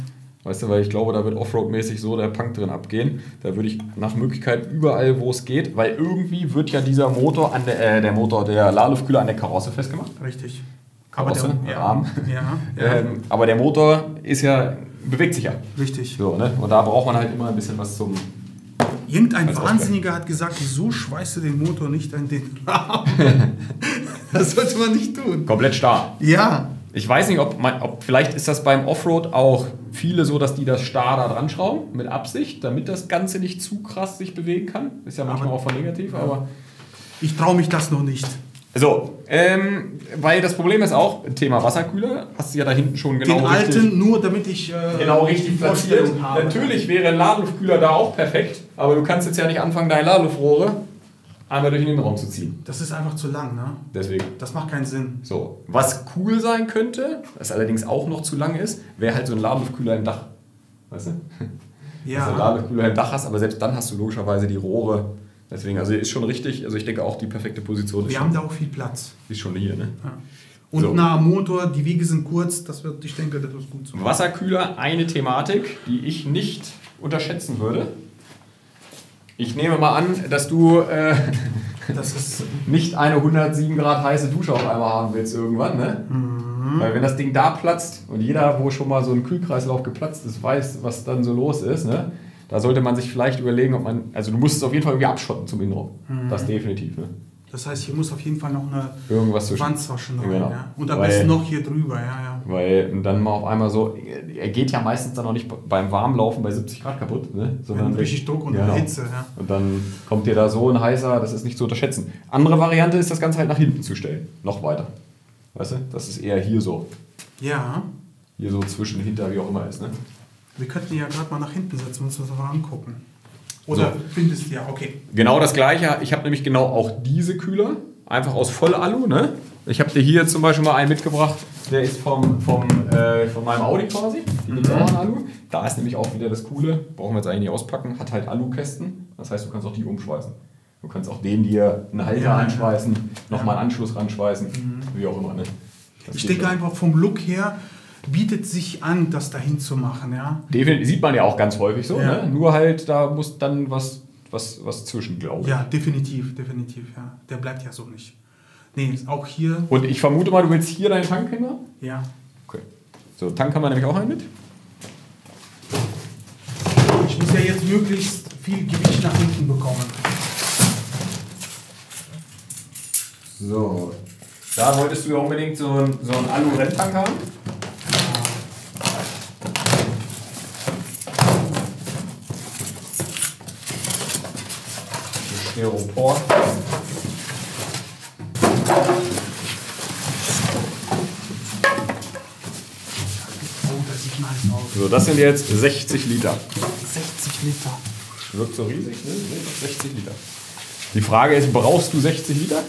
Weißt du, weil ich glaube, da wird Offroad-mäßig so der Punk drin abgehen. Da würde ich nach Möglichkeit überall, wo es geht, weil irgendwie wird ja dieser Motor, an der, äh, der Motor, der Ladeluftkühler an der Karosse festgemacht. Richtig. Aber der, ja, Arm. Ja, ja. ähm, aber der Motor ist ja, bewegt sich ja. Richtig. So, ne? Und da braucht man halt immer ein bisschen was zum... Irgendein Wahnsinniger hat gesagt, wieso schweißt du den Motor nicht an den Rahmen? Das sollte man nicht tun. Komplett starr. Ja. Ich weiß nicht, ob, man, ob vielleicht ist das beim Offroad auch viele so, dass die das starr da dran schrauben, mit Absicht, damit das Ganze nicht zu krass sich bewegen kann. Ist ja manchmal aber, auch von negativ, ja. aber... Ich traue mich das noch nicht. So, ähm, weil das Problem ist auch, Thema Wasserkühler, hast du ja da hinten schon genau den richtig... Den alten, nur damit ich... Äh, genau, richtig platziert. Natürlich wäre ein Ladeluftkühler da auch perfekt, aber du kannst jetzt ja nicht anfangen, deine Ladeluftrohre einmal durch den Innenraum zu ziehen. Das ist einfach zu lang, ne? Deswegen. Das macht keinen Sinn. So, was cool sein könnte, was allerdings auch noch zu lang ist, wäre halt so ein Ladeluftkühler im Dach. Weißt du? Ja. Dass du einen Ladeluftkühler im Dach hast, aber selbst dann hast du logischerweise die Rohre... Deswegen, also ist schon richtig, also ich denke auch die perfekte Position ist. Wir schon, haben da auch viel Platz. Ist schon hier, ne? Ja. Und so. Nah am Motor, die Wege sind kurz, das wird, ich denke, das ist gut. So. Wasserkühler, eine Thematik, die ich nicht unterschätzen würde. Ich nehme mal an, dass du äh, das ist nicht eine hundertsieben Grad heiße Dusche auf einmal haben willst irgendwann, ne? Mhm. Weil wenn das Ding da platzt und jeder, wo schon mal so ein Kühlkreislauf geplatzt ist, weiß, was dann so los ist, ne? Da sollte man sich vielleicht überlegen, ob man... Also du musst es auf jeden Fall irgendwie abschotten zum Innenraum. Mhm. Das definitiv. Ne? Das heißt, hier muss auf jeden Fall noch eine Wandzwasche rein. Genau. Ja? Und am weil, besten noch hier drüber. Ja, ja. Weil dann mal auf einmal so... Er geht ja meistens dann noch nicht beim Warmlaufen bei siebzig Grad kaputt. Ne? Sondern ja, richtig Druck und genau. Hitze. Ja. Und dann kommt dir da so ein heißer... Das ist nicht zu unterschätzen. Andere Variante ist, das Ganze halt nach hinten zu stellen. Noch weiter. Weißt du? Das ist eher hier so. Ja. Hier so zwischen, hinter, wie auch immer ist. Ne? Wir könnten ja gerade mal nach hinten setzen und uns das mal angucken. Oder so. Findest du ja, okay. Genau das Gleiche. Ich habe nämlich genau auch diese Kühler. Einfach aus Vollalu, ne? Ich habe dir hier zum Beispiel mal einen mitgebracht. Der ist vom, vom, äh, von meinem Audi quasi. Die liegt auch an Alu. Da ist nämlich auch wieder das Coole. Brauchen wir jetzt eigentlich nicht auspacken. Hat halt Alukästen. Das heißt, du kannst auch die umschweißen. Du kannst auch den hier einen Halter ja, anschweißen, ja. nochmal einen Anschluss ranschweißen. Mhm. Wie auch immer, ne? Das ich denke schon. Einfach vom Look her... bietet sich an, das dahin zu machen, ja. Definitiv, sieht man ja auch ganz häufig so, ja. ne? Nur halt, da muss dann was, was, was zwischen, glaube ich. Ja, definitiv, definitiv, ja. Der bleibt ja so nicht. Nee, auch hier... Und ich vermute mal, du willst hier deinen Tank hinmachen? Ja. Okay. So, Tank haben wir nämlich auch einen mit. Ich muss ja jetzt möglichst viel Gewicht nach hinten bekommen. So. Da wolltest du ja unbedingt so einen, so einen Alu-Renntank haben. Styropor. So, das sind jetzt sechzig Liter. sechzig Liter. Wirkt so riesig, ne? sechzig Liter. Die Frage ist, brauchst du sechzig Liter?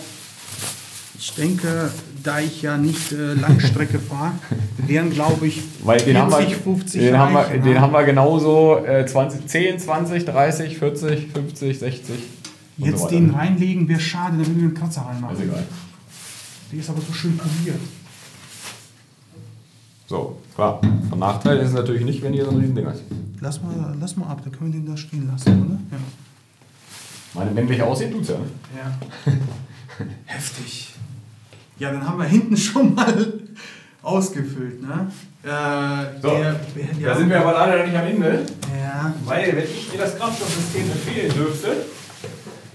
Ich denke, da ich ja nicht äh, Langstrecke fahre, wären, glaube ich, weil den vierzig, haben wir, fünfzig. Den haben wir, den haben wir genauso äh, zwanzig, zehn, zwanzig, dreißig, vierzig, fünfzig, sechzig. Jetzt so den reinlegen wäre schade, da würden wir einen Kratzer reinmachen. Ist egal. Der ist aber so schön poliert. So, klar. Ein Nachteil ist es natürlich nicht, wenn ihr so ein Riesendinger habt. Lass mal, lass mal ab, dann können wir den da stehen lassen, oder? Ja. Meine, männlich aussehen tut's ja. Ja. Heftig. Ja, dann haben wir hinten schon mal ausgefüllt, ne? Äh, so, der, der da sind wir aber leider noch nicht am Ende. Ja. Weil, wenn ich dir das Kraftstoffsystem empfehlen dürfte,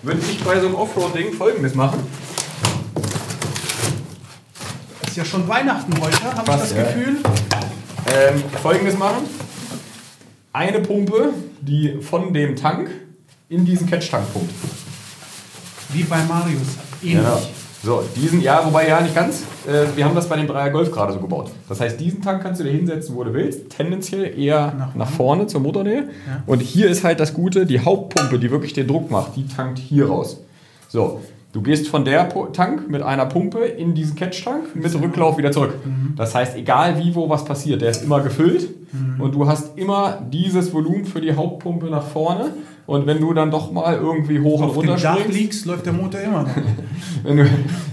würde ich bei so einem Offroad-Ding Folgendes machen. Das ist ja schon Weihnachten heute, habe ich das ja. Gefühl. Ähm, Folgendes machen. Eine Pumpe, die von dem Tank in diesen Catch-Tank pumpt. Wie bei Marius. Ähnlich. Ja. So, diesen, ja, wobei ja nicht ganz. Äh, wir haben das bei dem Dreier Golf gerade so gebaut. Das heißt, diesen Tank kannst du dir hinsetzen, wo du willst. Tendenziell eher nach, nach vorne zur Motornähe. Ja. Und hier ist halt das Gute, die Hauptpumpe, die wirklich den Druck macht, die tankt hier raus. So, du gehst von der Tank mit einer Pumpe in diesen Catch-Tank mit Rücklauf wieder zurück. Mhm. Das heißt, egal wie, wo was passiert, der ist immer gefüllt. Mhm. Und du hast immer dieses Volumen für die Hauptpumpe nach vorne. Und wenn du dann doch mal irgendwie hoch und runter springst... Auf dem Dach liegst, läuft der Motor immer noch. wenn, du,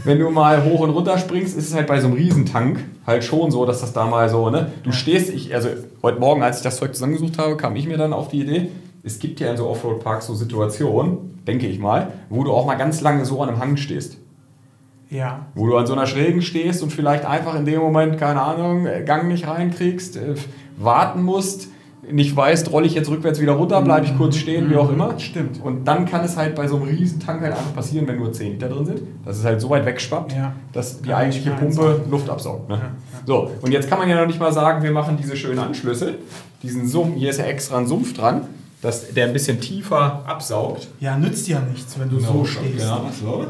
wenn du mal hoch und runter springst, ist es halt bei so einem Riesentank halt schon so, dass das da mal so... Ne? Du stehst... Ich, also heute Morgen, als ich das Zeug zusammengesucht habe, kam ich mir dann auf die Idee, es gibt ja in so Offroad-Parks so Situationen, denke ich mal, wo du auch mal ganz lange so an einem Hang stehst. Ja. Wo du an so einer Schrägen stehst und vielleicht einfach in dem Moment, keine Ahnung, Gang nicht reinkriegst, äh, warten musst... nicht weißt, rolle ich jetzt rückwärts wieder runter, bleibe ich kurz stehen, mhm. wie auch immer. Stimmt. Und dann kann es halt bei so einem riesen Tank halt einfach passieren, wenn nur zehn Liter drin sind, dass es halt so weit wegschwappt, ja. dass die kann eigentliche Pumpe Luft absaugt. Ne? Ja. Ja. So, und jetzt kann man ja noch nicht mal sagen, wir machen diese schönen Anschlüsse, diesen Sumpf, hier ist ja extra ein Sumpf dran, dass der ein bisschen tiefer absaugt. Ja, nützt ja nichts, wenn du genau, so stehst. Ja, so.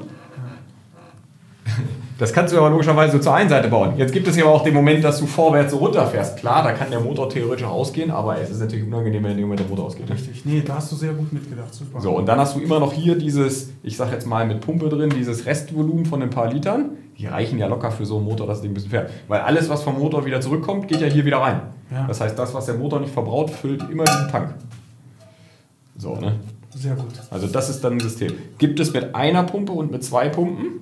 Das kannst du aber logischerweise so zur einen Seite bauen. Jetzt gibt es ja aber auch den Moment, dass du vorwärts so runterfährst. Klar, da kann der Motor theoretisch auch ausgehen, aber es ist natürlich unangenehm, wenn der Motor ausgeht. Richtig. Nee, da hast du sehr gut mitgedacht. Super. So, und dann hast du immer noch hier dieses, ich sag jetzt mal mit Pumpe drin, dieses Restvolumen von ein paar Litern. Die reichen ja locker für so einen Motor, dass der ein bisschen fährt. Weil alles, was vom Motor wieder zurückkommt, geht ja hier wieder rein. Ja. Das heißt, das, was der Motor nicht verbraucht, füllt immer diesen Tank. So, ne? Sehr gut. Also das ist dann ein System. Gibt es mit einer Pumpe und mit zwei Pumpen.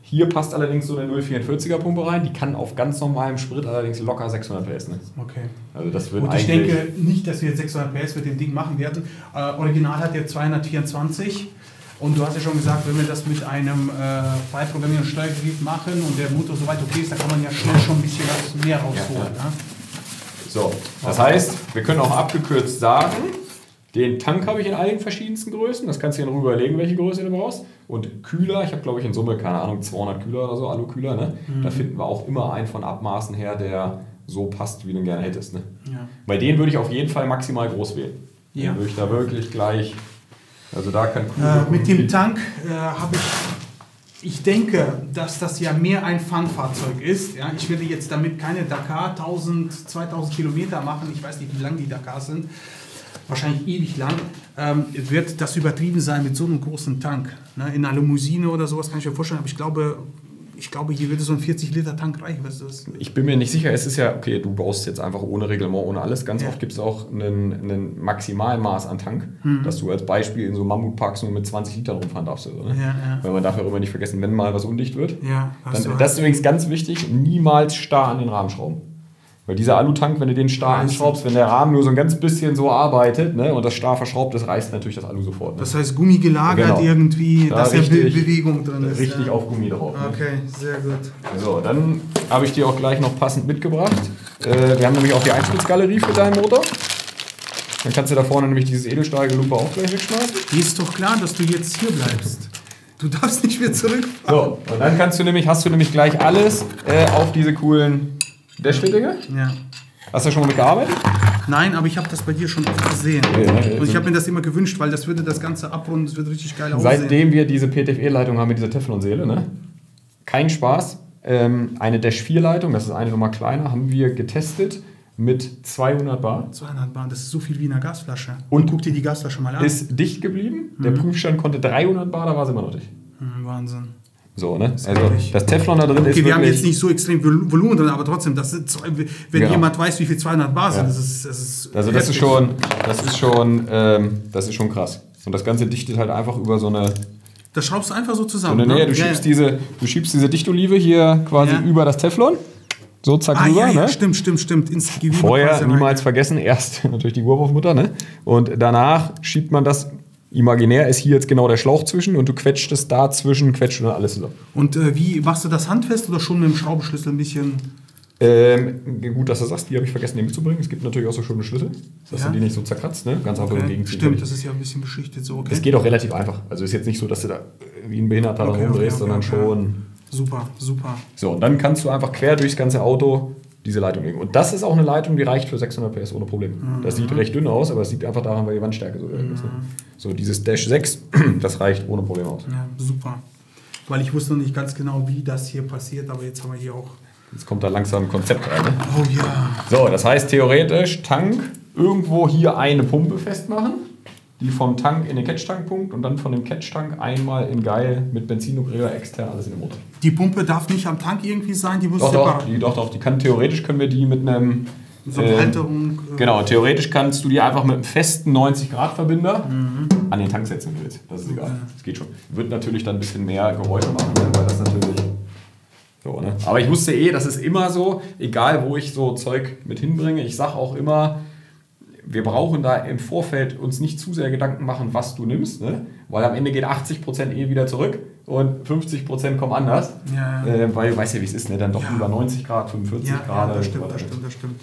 Hier passt allerdings so eine null vierundvierziger Pumpe rein, die kann auf ganz normalem Sprit allerdings locker sechshundert P S. Ne? Okay. Also das wird und ich denke nicht, dass wir jetzt sechshundert P S mit dem Ding machen werden. Äh, original hat der zweihundertvierundzwanzig und du hast ja schon gesagt, wenn wir das mit einem äh, freiprogrammierten Steuergerät machen und der Motor soweit okay ist, dann kann man ja schnell schon ein bisschen was mehr rausholen. Ja, ja. Ne? So, das heißt, wir können auch abgekürzt sagen, den Tank habe ich in allen verschiedensten Größen, das kannst du dir noch überlegen, welche Größe du brauchst. Und Kühler, ich habe glaube ich in Summe, keine Ahnung, zweihundert Kühler oder so, Alukühler, ne? Mhm. Da finden wir auch immer einen von Abmaßen her, der so passt, wie du ihn gerne hättest. Ne? Ja. Bei denen würde ich auf jeden Fall maximal groß wählen. Ja. Dann würde ich da wirklich gleich, also da kann Kühler... Äh, mit dem Tank äh, habe ich, ich denke, dass das ja mehr ein Fun-Fahrzeug ist. Ja? Ich werde jetzt damit keine Dakar tausend, zweitausend Kilometer machen, ich weiß nicht, wie lang die Dakar sind. Wahrscheinlich ewig lang, ähm, wird das übertrieben sein mit so einem großen Tank. Ne? In einer Limousine oder sowas kann ich mir vorstellen, aber ich glaube, ich glaube hier würde so ein vierzig Liter Tank reichen. Weißt du das? Ich bin mir nicht sicher, es ist ja, okay, du baust jetzt einfach ohne Reglement, ohne alles. Ganz ja. oft gibt es auch einen, einen Maximalmaß an Tank, mhm. dass du als Beispiel in so Mammutparks nur mit zwanzig Litern rumfahren darfst. Oder? Ja, ja. Weil man darf ja immer nicht vergessen, wenn mal was undicht wird. Ja, dann, das halt. Ist übrigens ganz wichtig, niemals starr an den Rahmen schrauben. Weil dieser Alutank, wenn du den starr anschraubst, wenn der Rahmen nur so ein ganz bisschen so arbeitet, ne, und das starr verschraubt ist, reißt natürlich das Alu sofort. Ne? Das heißt, Gummi gelagert genau. irgendwie, da dass ja Bewegung drin ist. Richtig ja. auf Gummi drauf. Okay, ne? Sehr gut. So, dann habe ich dir auch gleich noch passend mitgebracht. Äh, wir haben nämlich auch die Einspitzgalerie für deinen Motor. Dann kannst du da vorne nämlich dieses Edelstahlgelupe auch gleich wegschmeißen. Ist doch klar, dass du jetzt hier bleibst. Du darfst nicht mehr zurückfahren. So, und dann kannst du nämlich, hast du nämlich gleich alles äh, auf diese coolen... Der Dashlinger? Ja. Hast du schon mal mitgearbeitet? Nein, aber ich habe das bei dir schon oft gesehen. Ja, ja, ja. Und ich habe mir das immer gewünscht, weil das würde das Ganze abrunden, das würde richtig geil aussehen. Seitdem wir diese P T F E-Leitung haben mit dieser Teflon-Seele, ne? Kein Spaß, ähm, eine Dash vier Leitung, das ist eine Nummer kleiner, haben wir getestet mit zweihundert Bar. zweihundert Bar, das ist so viel wie in einer Gasflasche. Und, Und guck dir die Gasflasche mal an. Ist dicht geblieben, mhm. der Prüfstand konnte dreihundert Bar, da war sie immer noch dicht. Mhm, Wahnsinn. So, ne? Also das Teflon da drin okay, ist. Okay, wir haben jetzt nicht so extrem Volumen drin, aber trotzdem, das ist, wenn genau. jemand weiß, wie viel zweihundert Bar sind, ja. das ist, das ist also das ist schon, das ist schon, ähm, das ist schon krass. Und das Ganze dichtet halt einfach über so eine. Das schraubst du einfach so zusammen. So eine, ne? Du, ja, schiebst ja. Diese, du schiebst diese Dichtolive hier quasi ja. über das Teflon. So, zack, ah, rüber, ja, ja, ne? Stimmt, stimmt, stimmt. Ins Gewebe. Vorher niemals vergessen, erst natürlich die Urwurfmutter, ne? Und danach schiebt man das. Imaginär ist hier jetzt genau der Schlauch zwischen und du quetschst es da zwischen, quetscht und dann alles zusammen. Und äh, wie machst du das handfest oder schon mit dem Schraubenschlüssel ein bisschen? Ähm, gut, dass du sagst, die habe ich vergessen, den mitzubringen. Es gibt natürlich auch so schöne Schlüssel, dass ja. du die nicht so zerkratzt, ne? Ganz einfach okay. Stimmt, das ist ja ein bisschen beschichtet so. Okay. Es geht auch relativ einfach. Also ist jetzt nicht so, dass du da wie ein Behinderter okay, rumdrehst, okay, okay, sondern okay. schon. Super, super. So, und dann kannst du einfach quer durchs ganze Auto diese Leitung legen. Und das ist auch eine Leitung, die reicht für sechshundert P S ohne Probleme. Mhm. Das sieht recht dünn aus, aber es liegt einfach daran, weil die Wandstärke so mhm. ist. Ne? So, dieses Dash sechs, das reicht ohne Probleme aus. Ja, super. Weil ich wusste noch nicht ganz genau, wie das hier passiert, aber jetzt haben wir hier auch... Jetzt kommt da langsam ein Konzept rein. Ne? Oh ja. So, das heißt theoretisch Tank, irgendwo hier eine Pumpe festmachen, die vom Tank in den Catch-Tank-Punkt und dann von dem Catch-Tank einmal in Geil mit Benzinobrüder extern alles in den Motor. Die Pumpe darf nicht am Tank irgendwie sein, die muss doch, doch, die, doch, doch, die kann theoretisch können wir die mit einem... So eine Halterung, äh, genau, theoretisch kannst du die einfach mit einem festen neunzig Grad Verbinder mhm. an den Tank setzen, wenn du willst. Das ist egal, das geht schon. Wird natürlich dann ein bisschen mehr Geräusche machen, weil das natürlich... So, ne? Aber ich wusste eh, das ist immer so, egal wo ich so Zeug mit hinbringe. Ich sage auch immer, wir brauchen da im Vorfeld uns nicht zu sehr Gedanken machen, was du nimmst, ne? Weil am Ende geht achtzig Prozent eh wieder zurück und fünfzig Prozent kommen anders, ja, ja. Äh, weil du weißt ja, wie es ist, ne? Dann doch ja. über neunzig Grad, fünfundvierzig ja, Grad. Ja, das stimmt, das stimmt, das stimmt.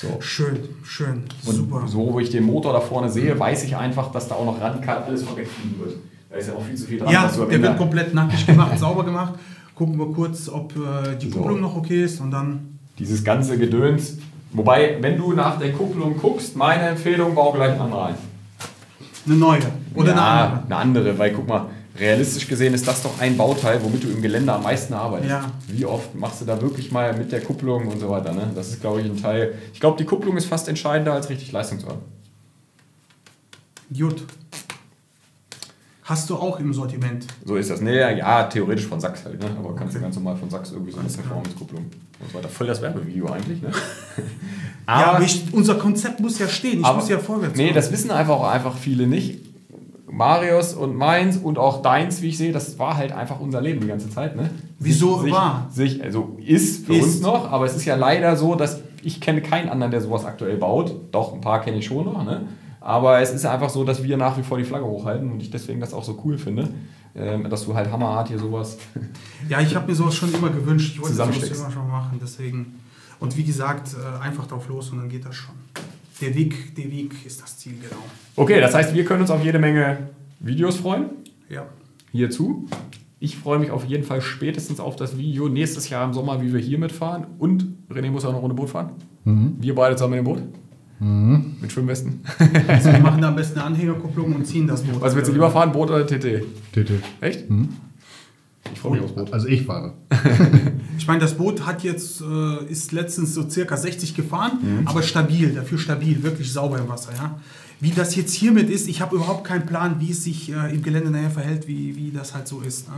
So. Schön, schön, und super. So, wo ich den Motor da vorne sehe, weiß ich einfach, dass da auch noch radikal alles vergessen wird. Da ist ja auch viel zu viel dran. Ja, der wird komplett nackig gemacht, sauber gemacht. Gucken wir kurz, ob äh, die so. Kupplung noch okay ist und dann... Dieses ganze Gedöns. Wobei, wenn du nach der Kupplung guckst, meine Empfehlung, bau gleich einen anderen ein. Eine neue oder ja, eine andere? eine andere, weil guck mal, realistisch gesehen ist das doch ein Bauteil, womit du im Gelände am meisten arbeitest. Ja. Wie oft machst du da wirklich mal mit der Kupplung und so weiter, ne? Das ist, glaube ich, ein Teil. Ich glaube, die Kupplung ist fast entscheidender als richtig Leistung zu haben. Gut. Hast du auch im Sortiment? So ist das. Nee, ja, theoretisch von Sachs halt, ne? Aber okay. kannst du ganz normal von Sachs irgendwie so eine Performance-Kupplung und so weiter. Voll das Werbevideo eigentlich, ne? aber ja, aber ich, unser Konzept muss ja stehen, ich aber, muss ja vorwärts Nee, machen. Das wissen einfach auch einfach viele nicht. Marius und meins und auch deins, wie ich sehe, das war halt einfach unser Leben die ganze Zeit, ne? Wieso sich, war? Sich, also ist für ist. uns noch, aber es ist ja leider so, dass ich kenne keinen anderen, der sowas aktuell baut. Doch, ein paar kenne ich schon noch, ne? Aber es ist einfach so, dass wir nach wie vor die Flagge hochhalten und ich deswegen das auch so cool finde, dass du halt hammerhart hier sowas... Ja, ich habe mir sowas schon immer gewünscht. Ich wollte das immer schon machen, deswegen... Und wie gesagt, einfach drauf los und dann geht das schon. Der Weg, der Weg ist das Ziel, genau. Okay, das heißt, wir können uns auf jede Menge Videos freuen. Ja. Hierzu. Ich freue mich auf jeden Fall spätestens auf das Video nächstes Jahr im Sommer, wie wir hier mitfahren. Und René muss ja auch noch ohne Boot fahren. Mhm. Wir beide zusammen im Boot. Mhm. Mit Schwimmwesten. Also wir machen da am besten eine Anhängerkupplung und ziehen das Boot. Was also willst du lieber fahren, Boot oder T T? T T. Echt? Mhm. Ich freue mich aufs Boot. Also ich fahre. Ich meine, das Boot hat jetzt, äh, ist letztens so circa sechzig gefahren, mhm. aber stabil, dafür stabil, wirklich sauber im Wasser. Ja? Wie das jetzt hiermit ist, ich habe überhaupt keinen Plan, wie es sich äh, im Gelände nachher verhält, wie, wie das halt so ist. Ne?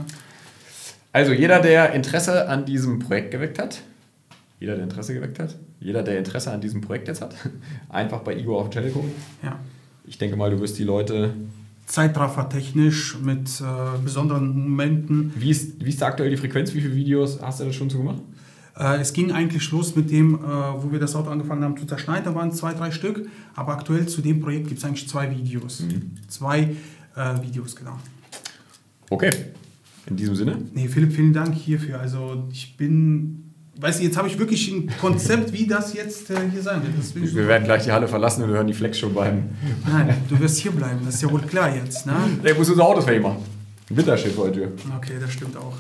Also jeder, der Interesse an diesem Projekt geweckt hat, jeder, der Interesse geweckt hat, jeder, der Interesse an diesem Projekt jetzt hat, einfach bei Igor auf den Channel gucken. Ja. Ich denke mal, du wirst die Leute... Zeitraffer technisch, mit äh, besonderen Momenten. Wie ist, wie ist da aktuell die Frequenz? Wie viele Videos hast du das schon so gemacht? Äh, es ging eigentlich los mit dem, äh, wo wir das Auto angefangen haben zu zerschneiden, da waren es zwei, drei Stück. Aber aktuell zu dem Projekt gibt es eigentlich zwei Videos. Mhm. Zwei äh, Videos, genau. Okay, in diesem Sinne. Nee, Philipp, vielen Dank hierfür. Also ich bin... Weißt du, jetzt habe ich wirklich ein Konzept, wie das jetzt äh, hier sein wird. Deswegen wir super. werden gleich die Halle verlassen und wir hören die Flex schon beim... Nein, du wirst hier bleiben, das ist ja wohl klar jetzt, ne? Der muss unser Auto fertig machen. Ein Winterschiff vor der Tür. Okay, das stimmt auch.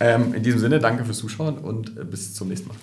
Ähm, in diesem Sinne, danke fürs Zuschauen und äh, bis zum nächsten Mal.